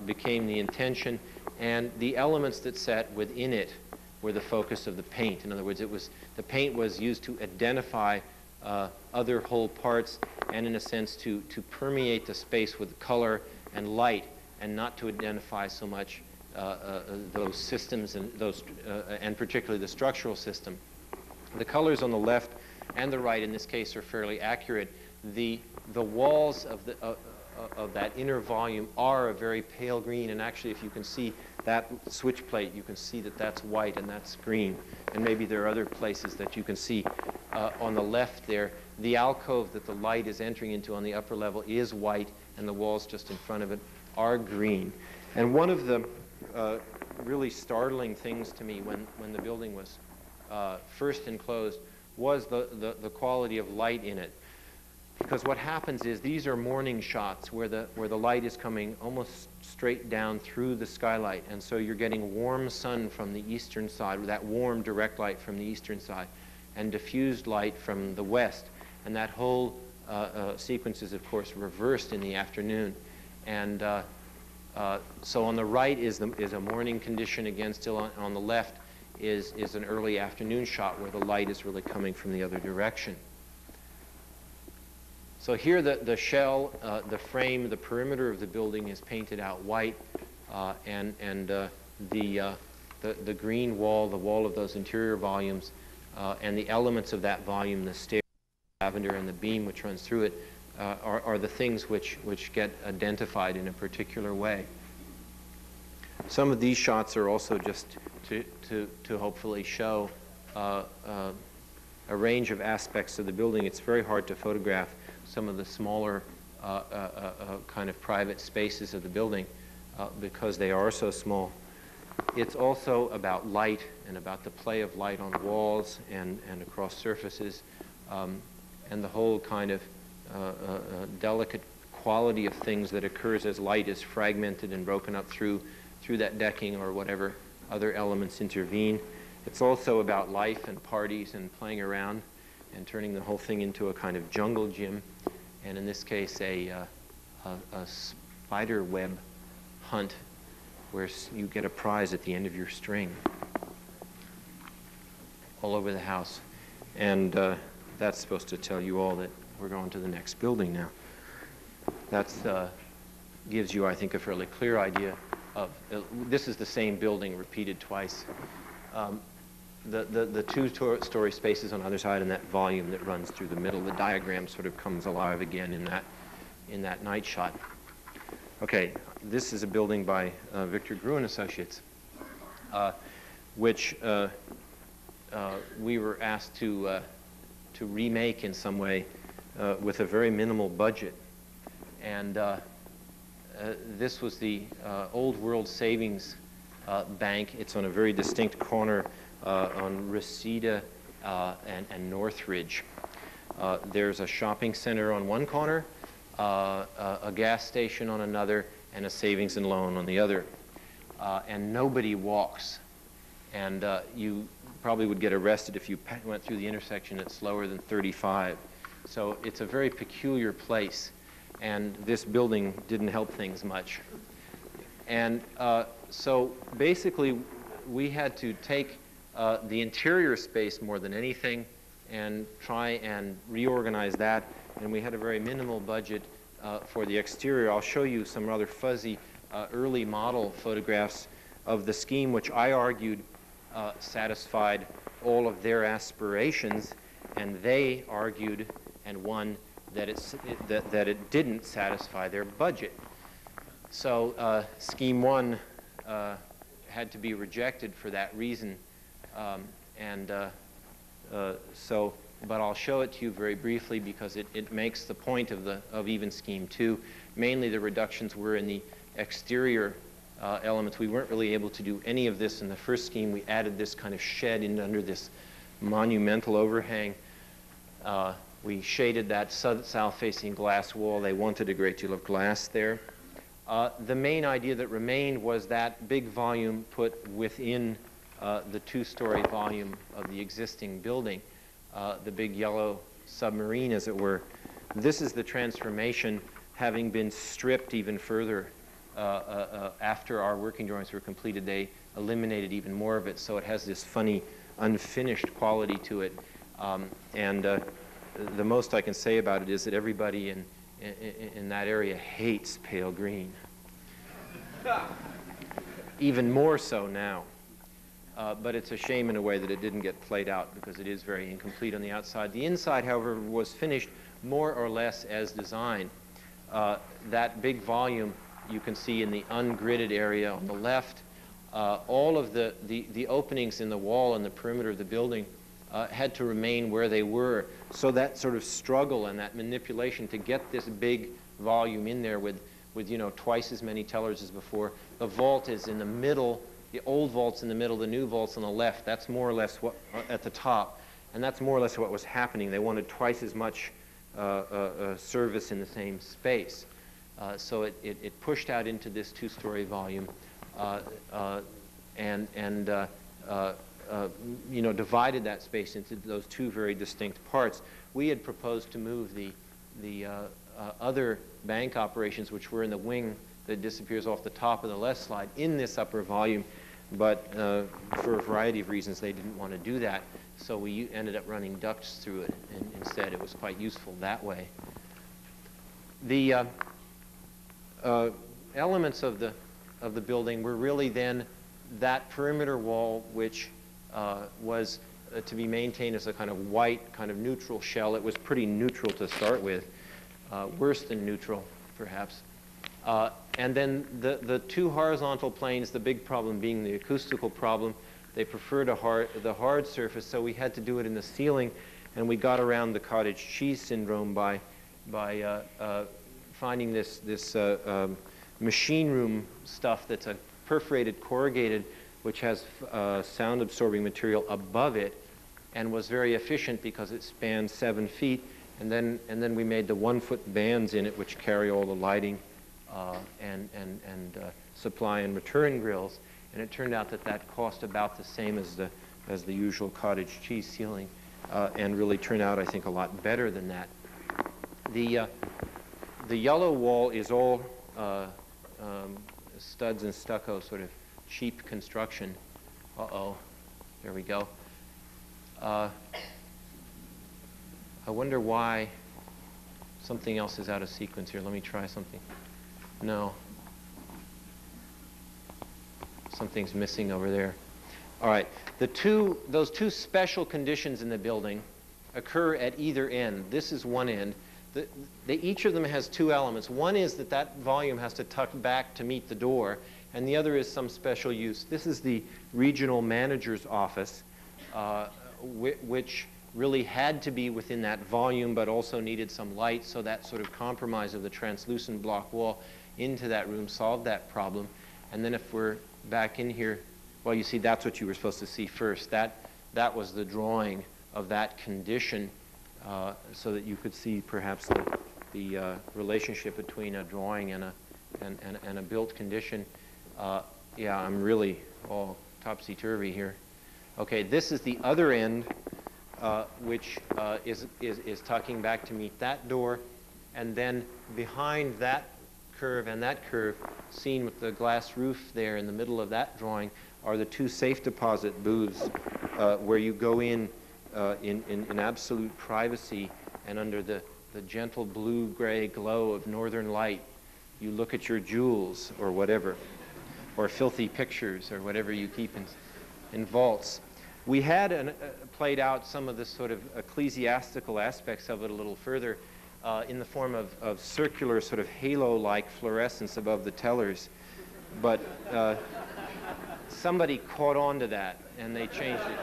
became the intention, and the elements that sat within it were the focus of the paint. In other words, the paint was used to identify other whole parts and, in a sense, to permeate the space with color and light, and not to identify so much those systems and those, and particularly the structural system. The colors on the left and the right, in this case, are fairly accurate. The walls of that inner volume are a very pale green, and actually, if you can see that switch plate, you can see that that's white and that's green. And maybe there are other places that you can see on the left there. The alcove that the light is entering into on the upper level is white, and the walls just in front of it are green. And one of the really startling things to me when the building was first enclosed was the quality of light in it. Because what happens is these are morning shots where the light is coming almost straight down through the skylight. And so you're getting warm sun from the eastern side, that warm direct light from the eastern side, and diffused light from the west. And that whole sequence is, of course, reversed in the afternoon. And so on the right is a morning condition, again, still on the left is an early afternoon shot where the light is really coming from the other direction. So here the shell, the frame, the perimeter of the building is painted out white, and the green wall, the wall of those interior volumes, and the elements of that volume, the stair, the lavender, and the beam which runs through it, are the things which get identified in a particular way. Some of these shots are also just to hopefully show a range of aspects of the building. It's very hard to photograph some of the smaller kind of private spaces of the building because they are so small. It's also about light and about the play of light on walls and across surfaces and the whole kind of delicate quality of things that occurs as light is fragmented and broken up through that decking or whatever other elements intervene. It's also about life and parties and playing around and turning the whole thing into a kind of jungle gym, and in this case a spider web hunt where you get a prize at the end of your string all over the house. And that's supposed to tell you all that we're going to the next building now. That gives you, I think, a fairly clear idea of, this is the same building repeated twice. The two-story spaces on either side and that volume that runs through the middle, the diagram sort of comes alive again in that night shot. Okay, this is a building by Victor Gruen Associates, which we were asked to remake in some way with a very minimal budget. And this was the Old World Savings Bank. It's on a very distinct corner on Reseda and Northridge. There's a shopping center on one corner, a gas station on another, and a savings and loan on the other. And nobody walks. And you probably would get arrested if you went through the intersection at slower than 35. So it's a very peculiar place. And this building didn't help things much. And so basically, we had to take the interior space more than anything and try and reorganize that. And we had a very minimal budget for the exterior. I'll show you some rather fuzzy early model photographs of the scheme, which I argued satisfied all of their aspirations. And they argued and won that it didn't satisfy their budget. So Scheme 1 had to be rejected for that reason. But I'll show it to you very briefly because it makes the point of even Scheme 2. Mainly the reductions were in the exterior elements. We weren't really able to do any of this in the first scheme. We added this kind of shed in under this monumental overhang. We shaded that south-facing glass wall. They wanted a great deal of glass there. The main idea that remained was that big volume put within the two-story volume of the existing building, the big yellow submarine, as it were. This is the transformation, having been stripped even further after our working drawings were completed. They eliminated even more of it, so it has this funny, unfinished quality to it. The most I can say about it is that everybody in that area hates pale green. Even more so now. But it's a shame in a way that it didn't get played out because it is very incomplete on the outside. The inside, however, was finished more or less as designed. That big volume you can see in the ungridded area on the left. All of the openings in the wall and the perimeter of the building had to remain where they were. So that sort of struggle and that manipulation to get this big volume in there with you know, twice as many tellers as before. The vault is in the middle, the old vault's in the middle, the new vault's on the left. That's more or less what, at the top. And that's more or less what was happening. They wanted twice as much service in the same space. So it pushed out into this two-story volume you know, divided that space into those two very distinct parts. We had proposed to move the other bank operations, which were in the wing that disappears off the top of the left slide, in this upper volume, but for a variety of reasons, they didn't want to do that. So we ended up running ducts through it, and instead it was quite useful that way. The elements of the building were really then that perimeter wall, which was to be maintained as a kind of white, kind of neutral shell. It was pretty neutral to start with, worse than neutral, perhaps. And then the two horizontal planes, the big problem being the acoustical problem, they preferred the hard surface, so we had to do it in the ceiling, and we got around the cottage cheese syndrome by finding this machine room stuff that's a perforated corrugated, which has sound absorbing material above it and was very efficient because it spans 7 feet And then we made the 1-foot bands in it, which carry all the lighting and supply and return grills. And it turned out that that cost about the same as the usual cottage cheese ceiling, and really turned out, I think, a lot better than that. The yellow wall is all studs and stucco, sort of cheap construction. Uh-oh, there we go. I wonder why something else is out of sequence here. Let me try something. No. Something's missing over there. All right, those two special conditions in the building occur at either end. This is one end. Each of them has two elements. One is that that volume has to tuck back to meet the door, and the other is some special use. This is the regional manager's office, which really had to be within that volume, but also needed some light, so that sort of compromise of the translucent block wall into that room solved that problem. And then if we're back in here, well, you see, that's what you were supposed to see first. That was the drawing of that condition, so that you could see perhaps the relationship between a drawing and a built condition. Yeah, I'm really all topsy-turvy here. Okay, this is the other end, which is tucking back to meet that door, and then behind that curve and that curve, seen with the glass roof there in the middle of that drawing, are the two safe deposit booths, where you go in absolute privacy, and under the gentle blue-gray glow of northern light, you look at your jewels or whatever, or filthy pictures or whatever you keep in vaults. We had played out some of the sort of ecclesiastical aspects of it a little further, in the form of circular sort of halo-like fluorescence above the tellers, but somebody caught on to that and they changed it.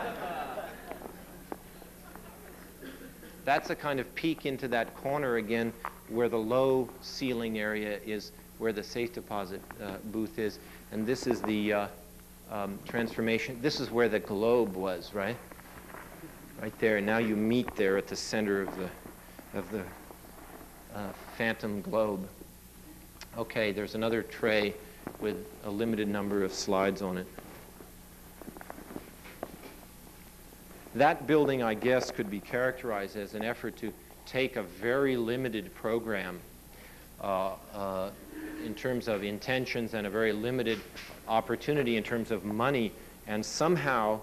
That's a kind of peek into that corner again, where the low ceiling area is, where the safe deposit booth is, and this is the transformation. This is where the globe was, right? Right there. And now you meet there at the center of the phantom globe. Okay, there's another tray with a limited number of slides on it. That building, I guess, could be characterized as an effort to take a very limited program in terms of intentions, and a very limited opportunity in terms of money, and somehow,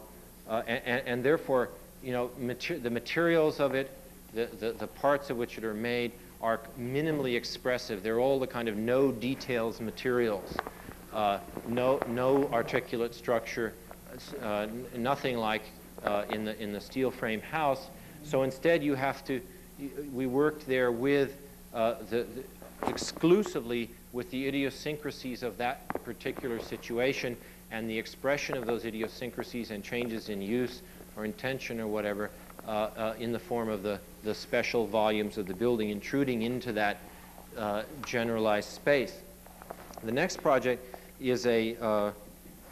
and therefore, you know, the materials of it, the parts of which it are made, are minimally expressive. They're all the kind of no details materials, no articulate structure, nothing like in the steel frame house. So instead, you have to. We worked there with exclusively with the idiosyncrasies of that particular situation, and the expression of those idiosyncrasies and changes in use or intention or whatever, in the form of the special volumes of the building intruding into that generalized space. The next project is a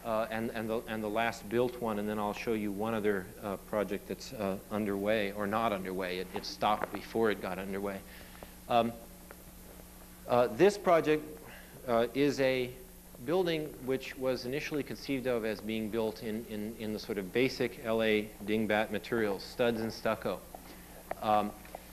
and the last built one, and then I'll show you one other project that's underway or not underway. It stopped before it got underway. This project is a building which was initially conceived of as being built in the sort of basic LA dingbat materials, studs and stucco,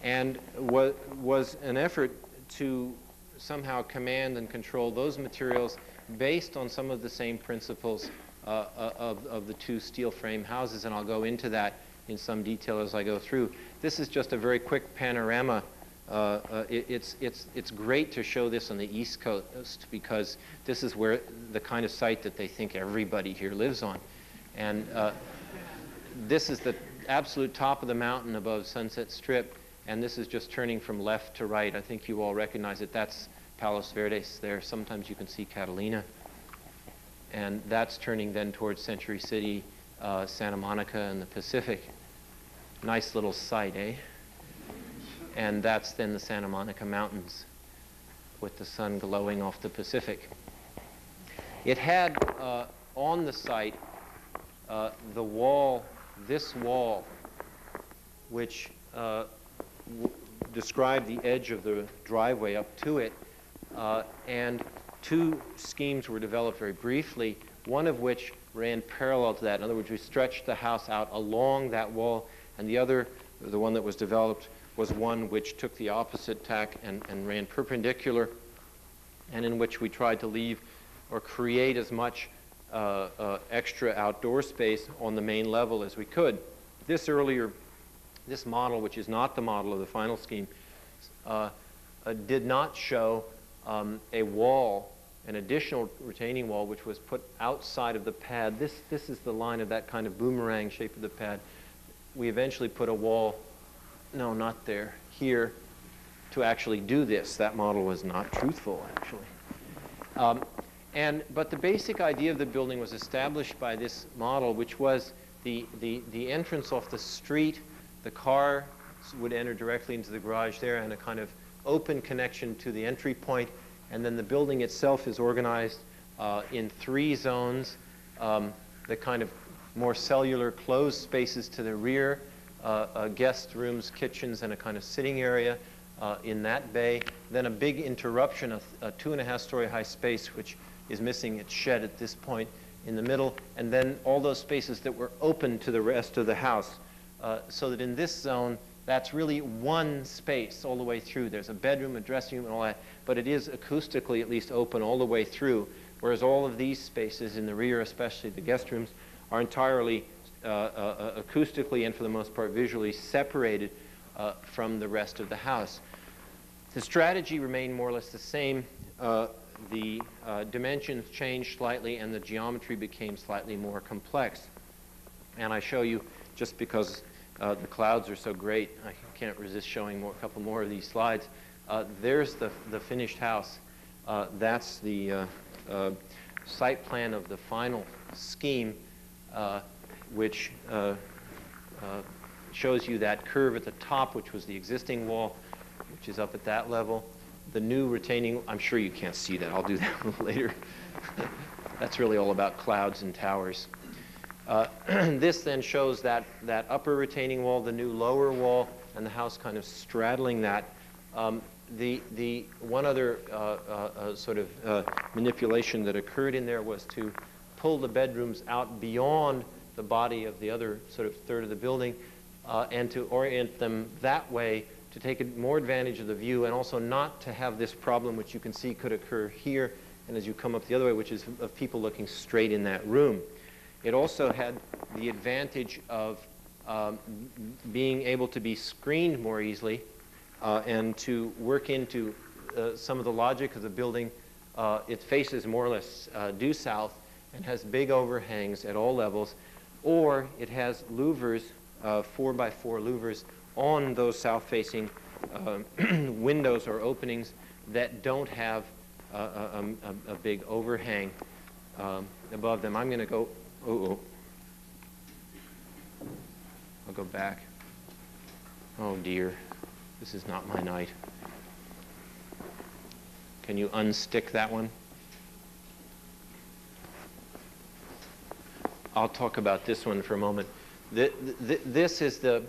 and was an effort to somehow command and control those materials based on some of the same principles of the two steel frame houses, and I'll go into that in some detail as I go through. This is just a very quick panorama. It's great to show this on the East Coast, because this is where the kind of site that they think everybody here lives on. And this is the absolute top of the mountain above Sunset Strip, and this is just turning from left to right. I think you all recognize it. That's Palos Verdes there. Sometimes you can see Catalina. And that's turning then towards Century City, Santa Monica, and the Pacific. Nice little site, eh? And that's then the Santa Monica Mountains, with the sun glowing off the Pacific. It had on the site the wall, this wall, which described the edge of the driveway up to it. And two schemes were developed very briefly, one of which ran parallel to that. In other words, we stretched the house out along that wall, and the other, the one that was developed, was one which took the opposite tack and ran perpendicular, and in which we tried to leave or create as much extra outdoor space on the main level as we could. This model, which is not the model of the final scheme, did not show a wall, an additional retaining wall, which was put outside of the pad. This is the line of that kind of boomerang shape of the pad. We eventually put a wall, no, not there, here, to actually do this. That model was not truthful, actually. But the basic idea of the building was established by this model, which was the entrance off the street. The car would enter directly into the garage there, and a kind of open connection to the entry point. And then the building itself is organized in three zones, the kind of more cellular closed spaces to the rear, guest rooms, kitchens, and a kind of sitting area in that bay. Then a big interruption, a 2.5-story high space, which is missing its shed at this point, in the middle. And then all those spaces that were open to the rest of the house. So that in this zone, that's really one space all the way through. There's a bedroom, a dressing room, and all that, but it is acoustically at least open all the way through, whereas all of these spaces in the rear, especially the guest rooms, are entirely acoustically and for the most part visually separated from the rest of the house. The strategy remained more or less the same. The dimensions changed slightly, and the geometry became slightly more complex. And I show you, just because the clouds are so great, I can't resist showing a couple more of these slides. There's the finished house. That's the site plan of the final scheme, which shows you that curve at the top, which was the existing wall, which is up at that level. The new retaining, I'm sure you can't see that. I'll do that a little later. That's really all about clouds and towers. This then shows that upper retaining wall, the new lower wall, and the house kind of straddling that. The one other sort of manipulation that occurred in there was to pull the bedrooms out beyond the body of the other sort of third of the building, and to orient them that way to take more advantage of the view, and also not to have this problem, which you can see could occur here, and as you come up the other way, which is of people looking straight in that room. It also had the advantage of being able to be screened more easily and to work into some of the logic of the building. It faces more or less due south and has big overhangs at all levels, or it has louvers, 4x4 louvers, on those south-facing windows or openings that don't have a big overhang above them. I'm going to go. I'll go back. Oh dear, this is not my night. Can you unstick that one? I'll talk about this one for a moment. This is a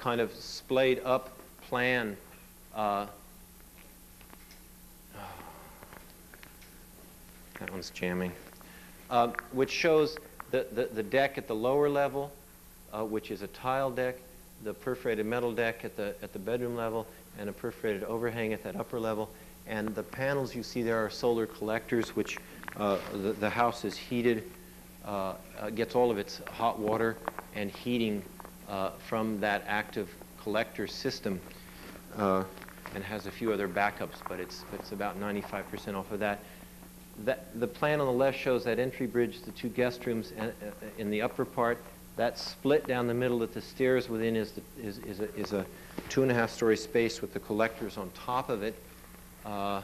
kind of splayed up plan. That one's jamming. Which shows the deck at the lower level, which is a tile deck, the perforated metal deck at the bedroom level, and a perforated overhang at that upper level. And the panels you see there are solar collectors, which the house is heated, gets all of its hot water and heating from that active collector system, and has a few other backups, but it's about 95% off of that. The plan on the left shows that entry bridge, the two guest rooms in the upper part. That split down the middle that the stairs within is a 2.5-story space with the collectors on top of it. I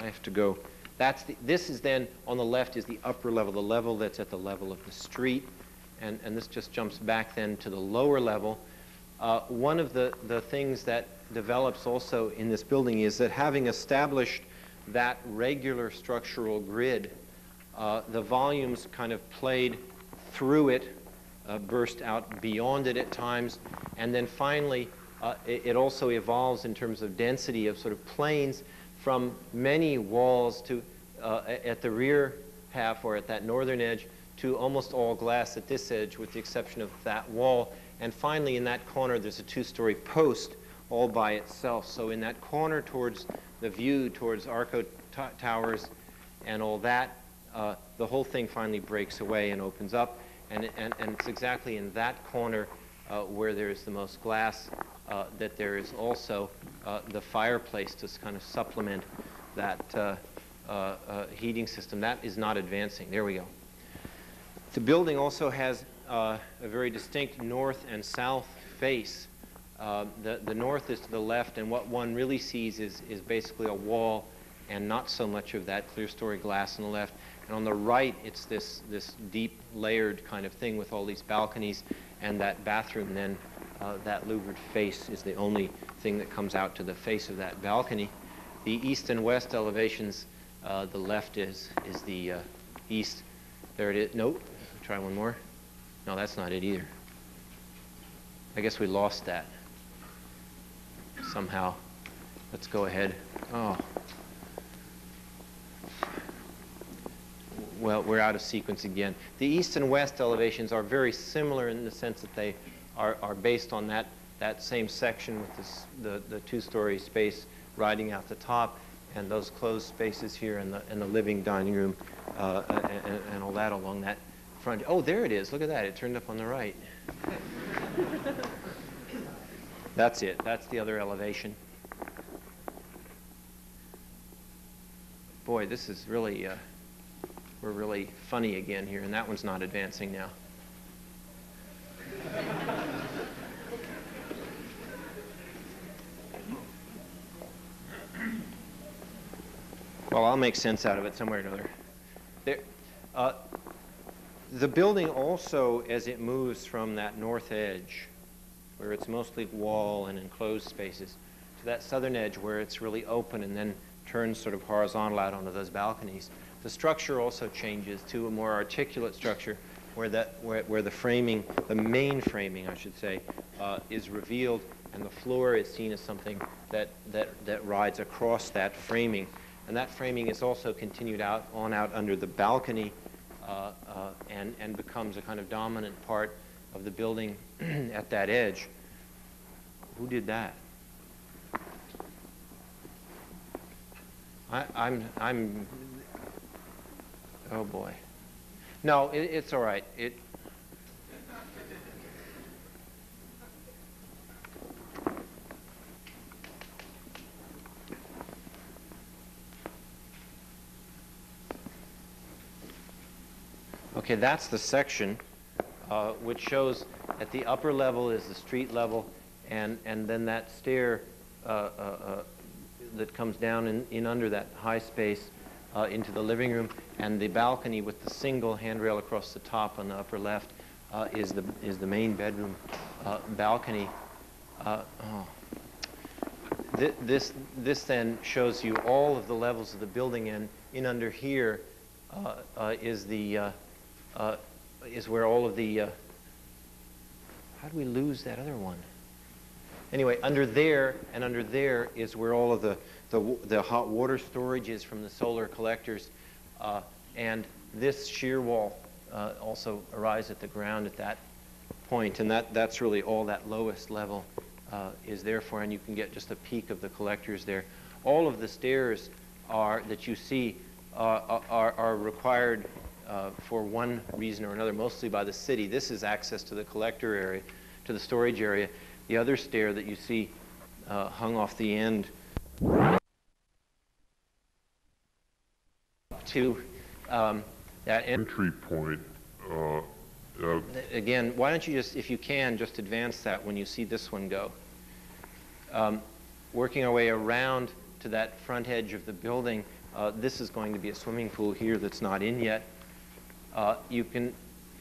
have to go. This is then, on the left, is the upper level, the level that's at the level of the street. And this just jumps back then to the lower level. One of the things that develops also in this building is that, having established that regular structural grid, the volumes kind of played through it, burst out beyond it at times, and then finally It also evolves in terms of density of sort of planes from many walls to at the rear half or at that northern edge to almost all glass at this edge with the exception of that wall. And finally, in that corner, there's a two-story post all by itself. So in that corner towards the view, towards Arco Towers and all that, the whole thing finally breaks away and opens up. And it's exactly in that corner where there is the most glass that there is also the fireplace to kind of supplement that heating system. That is not advancing. There we go. The building also has a very distinct north and south face. The north is to the left, and what one really sees is basically a wall and not so much of that clear-story glass on the left. And on the right, it's this deep layered kind of thing with all these balconies and that bathroom then. That louvered face is the only thing that comes out to the face of that balcony. The east and west elevations, the left is the east. There it is. Nope. Try one more. No, that's not it either. I guess we lost that somehow. Let's go ahead. Oh. Well, we're out of sequence again. The east and west elevations are very similar in the sense that they are based on that same section with this, the two-story space riding out the top and those closed spaces here and the living dining room and all that along that front. Oh, there it is. Look at that. It turned up on the right. That's it. That's the other elevation. Boy, this is really, we're really funny again here, and that one's not advancing now. Well, I'll make sense out of it somewhere or another. There, the building also, as it moves from that north edge, where it's mostly wall and enclosed spaces, to that southern edge where it's really open and then turns sort of horizontal out onto those balconies, the structure also changes to a more articulate structure where the framing, the main framing, I should say, is revealed, and the floor is seen as something that rides across that framing. And that framing is also continued out under the balcony and becomes a kind of dominant part of the building at that edge. Who did that? I'm oh boy. No, it's all right. Okay, that's the section which shows at the upper level is the street level, and then that stair that comes down in under that high space into the living room, and the balcony with the single handrail across the top on the upper left is the main bedroom balcony. This then shows you all of the levels of the building, and in under here is where all of the how do we lose that other one? Anyway, under there and under there is where all of the hot water storage is from the solar collectors, and this shear wall also arrives at the ground at that point, and that's really all that lowest level is there for, and you can get just a peek of the collectors there. All of the stairs that you see are required for one reason or another, mostly by the city. This is access to the collector area, to the storage area. The other stair that you see hung off the end to that entry point. Again, why don't you just, if you can, just advance that when you see this one go. Working our way around to that front edge of the building. This is going to be a swimming pool here that's not in yet. You can,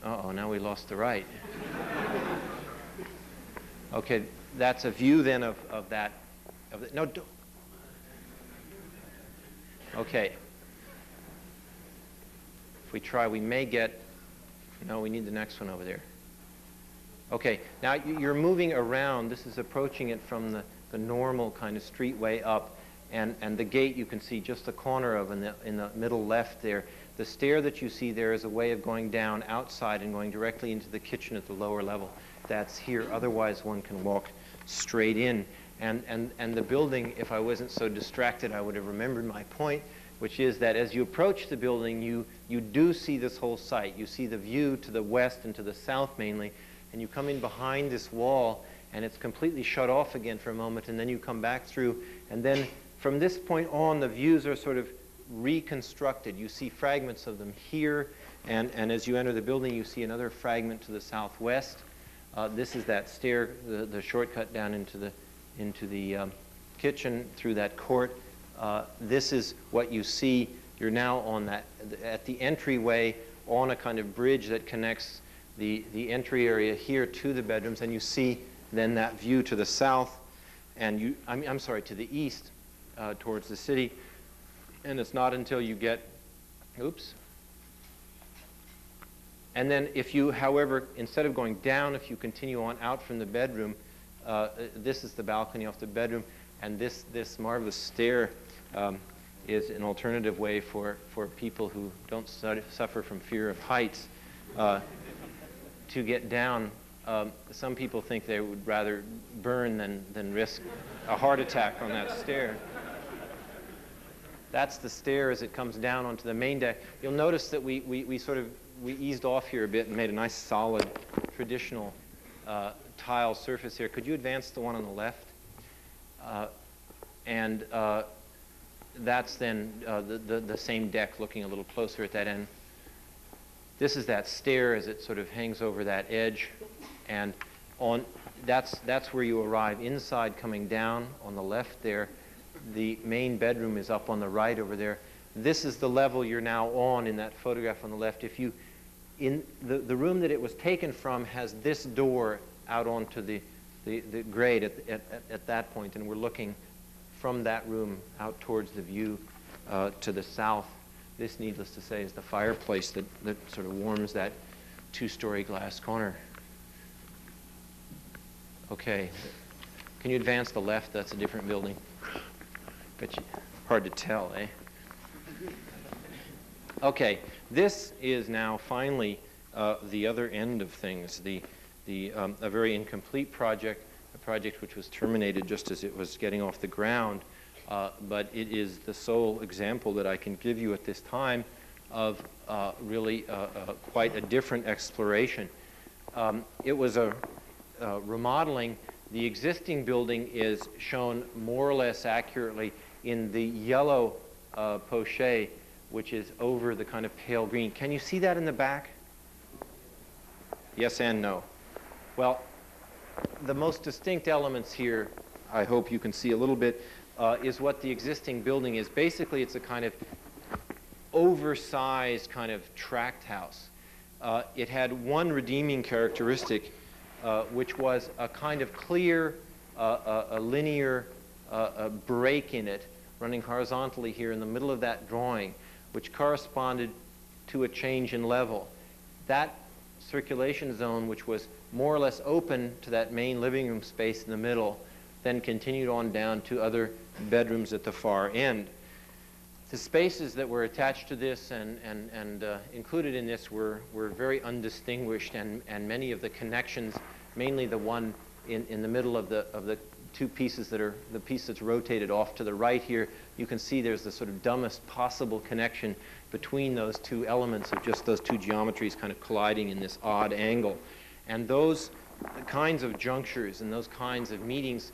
uh-oh, now we lost the right. Okay, that's a view then of that. No, don't. Okay. If we try, we may get, no, we need the next one over there. Okay, now you're moving around. This is approaching it from the normal kind of street way up. And the gate you can see just the corner of in the middle left there. The stair that you see there is a way of going down outside and going directly into the kitchen at the lower level. That's here. Otherwise, one can walk straight in. And the building, if I wasn't so distracted, I would have remembered my point, which is that as you approach the building, you do see this whole site. You see the view to the west and to the south mainly. And you come in behind this wall, and it's completely shut off again for a moment. And then you come back through. And then from this point on, the views are sort of reconstructed. You see fragments of them here. And as you enter the building, you see another fragment to the southwest. This is that stair, the shortcut down into the kitchen through that court. This is what you see. You're now on that at the entryway on a kind of bridge that connects the entry area here to the bedrooms. And you see then that view to the south. And I'm sorry, to the east. Towards the city, and it's not until you get, oops. And then if you, however, instead of going down, if you continue on out from the bedroom, this is the balcony off the bedroom, and this marvelous stair is an alternative way for people who don't suffer from fear of heights to get down. Some people think they would rather burn than risk a heart attack on that stair. That's the stair as it comes down onto the main deck. You'll notice that we eased off here a bit and made a nice solid traditional tile surface here. Could you advance the one on the left? And that's then the same deck looking a little closer at that end. This is that stair as it sort of hangs over that edge. And on that's where you arrive inside coming down on the left there. The main bedroom is up on the right over there. This is the level you're now on in that photograph on the left. If you, in the room that it was taken from has this door out onto the grade at that point, and we're looking from that room out towards the view to the south. This, needless to say, is the fireplace that sort of warms that two-story glass corner. Okay, can you advance the left? That's a different building. But hard to tell, eh? Okay, this is now finally the other end of things, a very incomplete project, a project which was terminated just as it was getting off the ground. But it is the sole example that I can give you at this time of really quite a different exploration. It was a remodeling. The existing building is shown more or less accurately in the yellow pochet, which is over the kind of pale green. Can you see that in the back? Yes and no. Well, the most distinct elements here, I hope you can see a little bit, is what the existing building is. Basically, it's a kind of oversized kind of tract house. It had one redeeming characteristic, which was a kind of clear, a linear a break in it, running horizontally here in the middle of that drawing, which corresponded to a change in level. That circulation zone, which was more or less open to that main living room space in the middle, then continued on down to other bedrooms at the far end. The spaces that were attached to this and included in this were very undistinguished, and many of the connections, mainly the one in the middle of the two pieces that are the piece that's rotated off to the right here, you can see there's the sort of dumbest possible connection between those two elements of just those two geometries kind of colliding in this odd angle. And those kinds of junctures and those kinds of meetings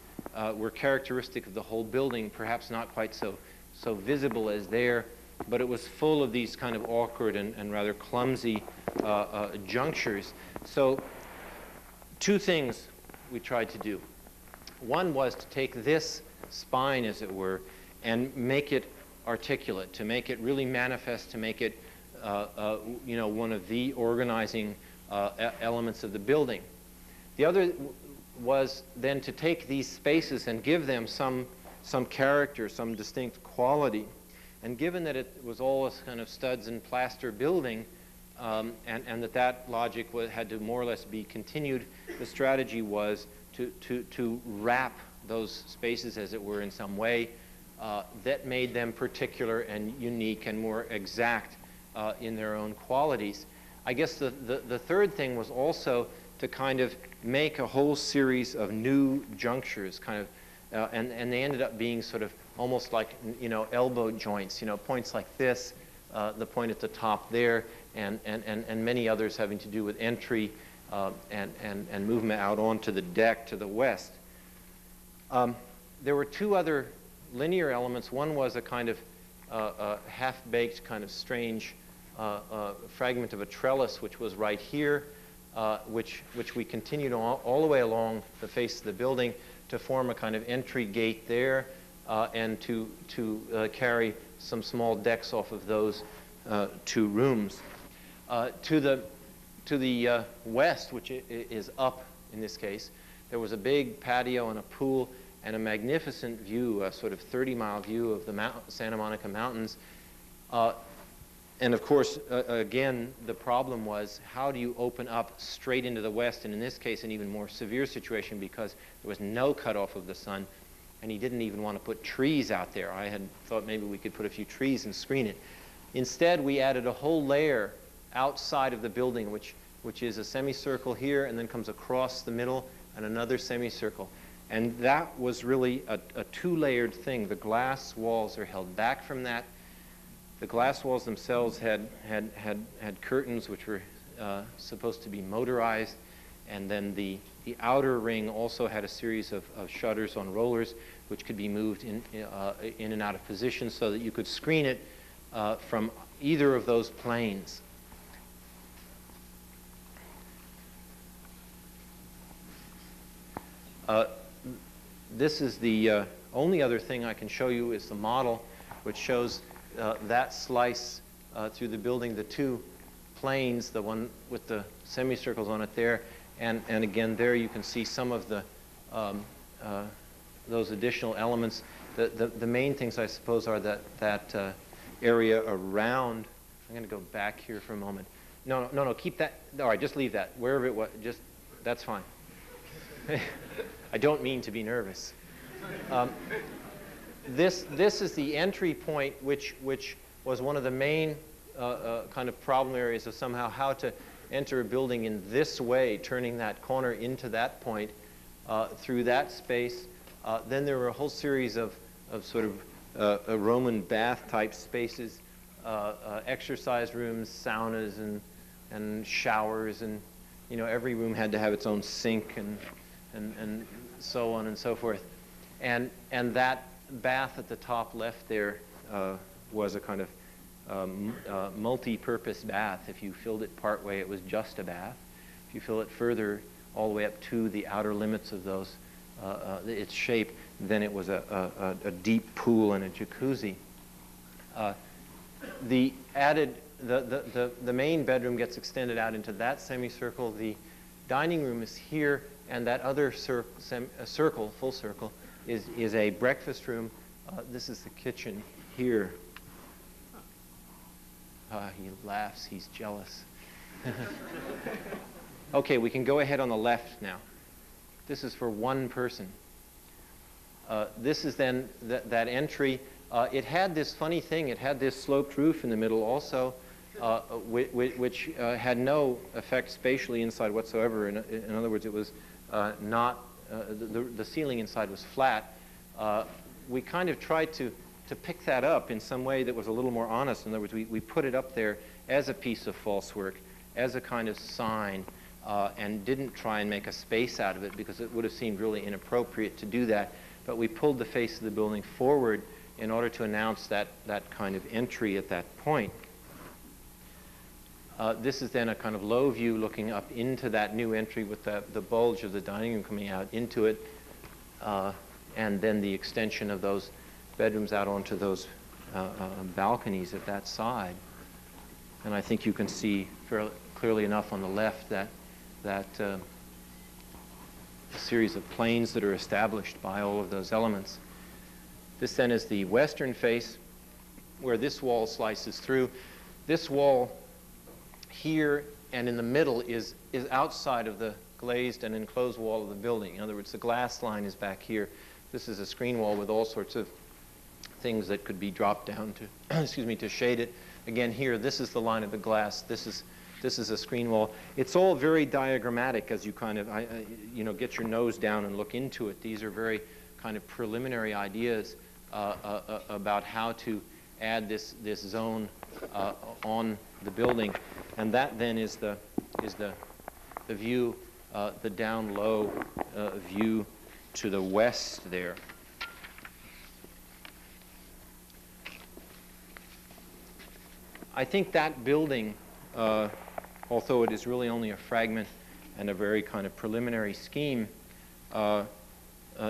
were characteristic of the whole building, perhaps not quite so visible as there, but it was full of these kind of awkward and rather clumsy junctures. So two things we tried to do. One was to take this spine, as it were, and make it articulate, to make it really manifest, to make it one of the organizing elements of the building. The other was then to take these spaces and give them some character, some distinct quality. And given that it was all this kind of studs and plaster building, and that logic had to more or less be continued. The strategy was to wrap those spaces, as it were, in some way that made them particular and unique and more exact in their own qualities. I guess the third thing was also to kind of make a whole series of new junctures, kind of, and they ended up being sort of almost like, you know, elbow joints, you know, points like this, the point at the top there, and many others having to do with entry and movement out onto the deck to the west. There were two other linear elements. One was a kind of half-baked, kind of strange fragment of a trellis, which was right here, which we continued all the way along the face of the building to form a kind of entry gate there, and to carry some small decks off of those two rooms. To the west, which is up in this case, there was a big patio and a pool and a magnificent view, a sort of 30-mile view of the Santa Monica Mountains. And of course, again, the problem was, how do you open up straight into the west? And in this case, an even more severe situation, because there was no cutoff of the sun, and he didn't even want to put trees out there. I had thought maybe we could put a few trees and screen it. Instead, we added a whole layer outside of the building, which is a semicircle here, and then comes across the middle, and another semicircle. And that was really a two-layered thing. The glass walls are held back from that. The glass walls themselves had curtains which were supposed to be motorized. And then the outer ring also had a series of shutters on rollers which could be moved in and out of position so that you could screen it from either of those planes. This is the only other thing I can show you is the model, which shows that slice through the building, the two planes, the one with the semicircles on it there, and again there you can see some of the those additional elements. The main things, I suppose, are that area around. I'm going to go back here for a moment. No, keep that. All right, just leave that wherever it was. Just that's fine. I don't mean to be nervous. This is the entry point, which was one of the main kind of problem areas of somehow how to enter a building in this way, turning that corner into that point through that space. Then there were a whole series of sort of Roman bath-type spaces, exercise rooms, saunas, and showers, and you know every room had to have its own sink and so on and so forth. And that bath at the top left there was a kind of multi-purpose bath. If you filled it partway, it was just a bath. If you fill it further, all the way up to the outer limits of those, its shape, then it was a deep pool and a jacuzzi. The main bedroom gets extended out into that semicircle. The dining room is here. And that other circle, full circle, is a breakfast room. This is the kitchen here. He laughs. He's jealous. OK, we can go ahead on the left now. This is for one person. This is then that entry. It had this funny thing. It had this sloped roof in the middle also, which had no effect spatially inside whatsoever. In other words, it was the ceiling inside was flat. We kind of tried to pick that up in some way that was a little more honest. In other words, we put it up there as a piece of false work, as a kind of sign, and didn't try and make a space out of it because it would have seemed really inappropriate to do that. But we pulled the face of the building forward in order to announce that kind of entry at that point. This is then a kind of low view looking up into that new entry with the bulge of the dining room coming out into it, and then the extension of those bedrooms out onto those balconies at that side. And I think you can see fairly clearly enough on the left that series of planes that are established by all of those elements. This then is the western face where this wall slices through. This wall here and in the middle is outside of the glazed and enclosed wall of the building. In other words, the glass line is back here. This is a screen wall with all sorts of things that could be dropped down to, excuse me, to shade it. Again, here, this is the line of the glass. This is a screen wall. It's all very diagrammatic as you kind of, you know, get your nose down and look into it. These are very kind of preliminary ideas about how to add this zone on the building, and that then is the view, the down low view to the west there. I think that building, although it is really only a fragment and a very kind of preliminary scheme,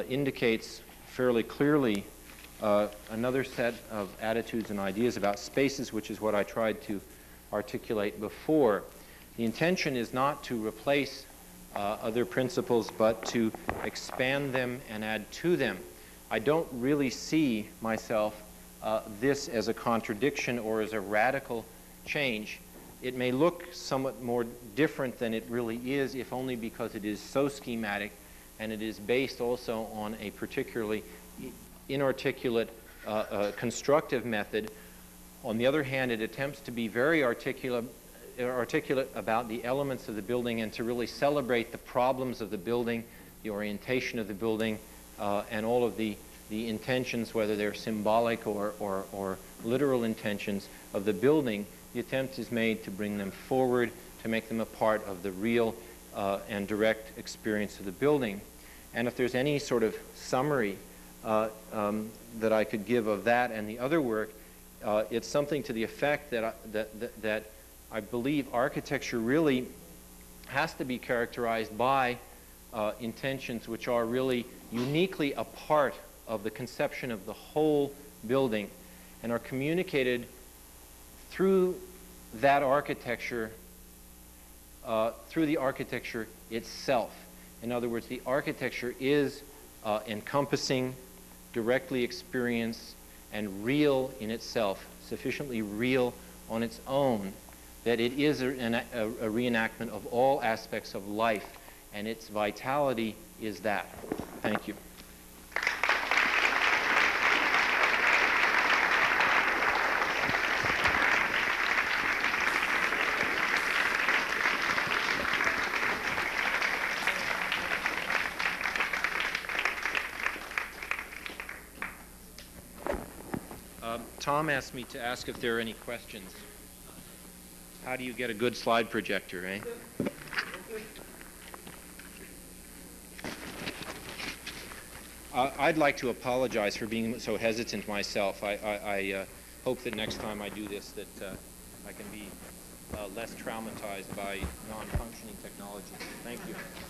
indicates fairly clearly another set of attitudes and ideas about spaces, which is what I tried to articulate before. The intention is not to replace other principles, but to expand them and add to them. I don't really see myself this as a contradiction or as a radical change. It may look somewhat more different than it really is, if only because it is so schematic and it is based also on a particularly inarticulate constructive method. On the other hand, it attempts to be very articulate about the elements of the building and to really celebrate the problems of the building, the orientation of the building, and all of the intentions, whether they're symbolic or literal intentions of the building. The attempt is made to bring them forward, to make them a part of the real and direct experience of the building. And if there's any sort of summary that I could give of that and the other work, it's something to the effect that that I believe architecture really has to be characterized by intentions which are really uniquely a part of the conception of the whole building and are communicated through that architecture, through the architecture itself. In other words, the architecture is encompassing, directly experienced, and real in itself, sufficiently real on its own, that it is a reenactment of all aspects of life, and its vitality is that. Thank you. Tom asked me to ask if there are any questions. How do you get a good slide projector, eh? I'd like to apologize for being so hesitant myself. I hope that next time I do this that I can be less traumatized by non-functioning technology. Thank you.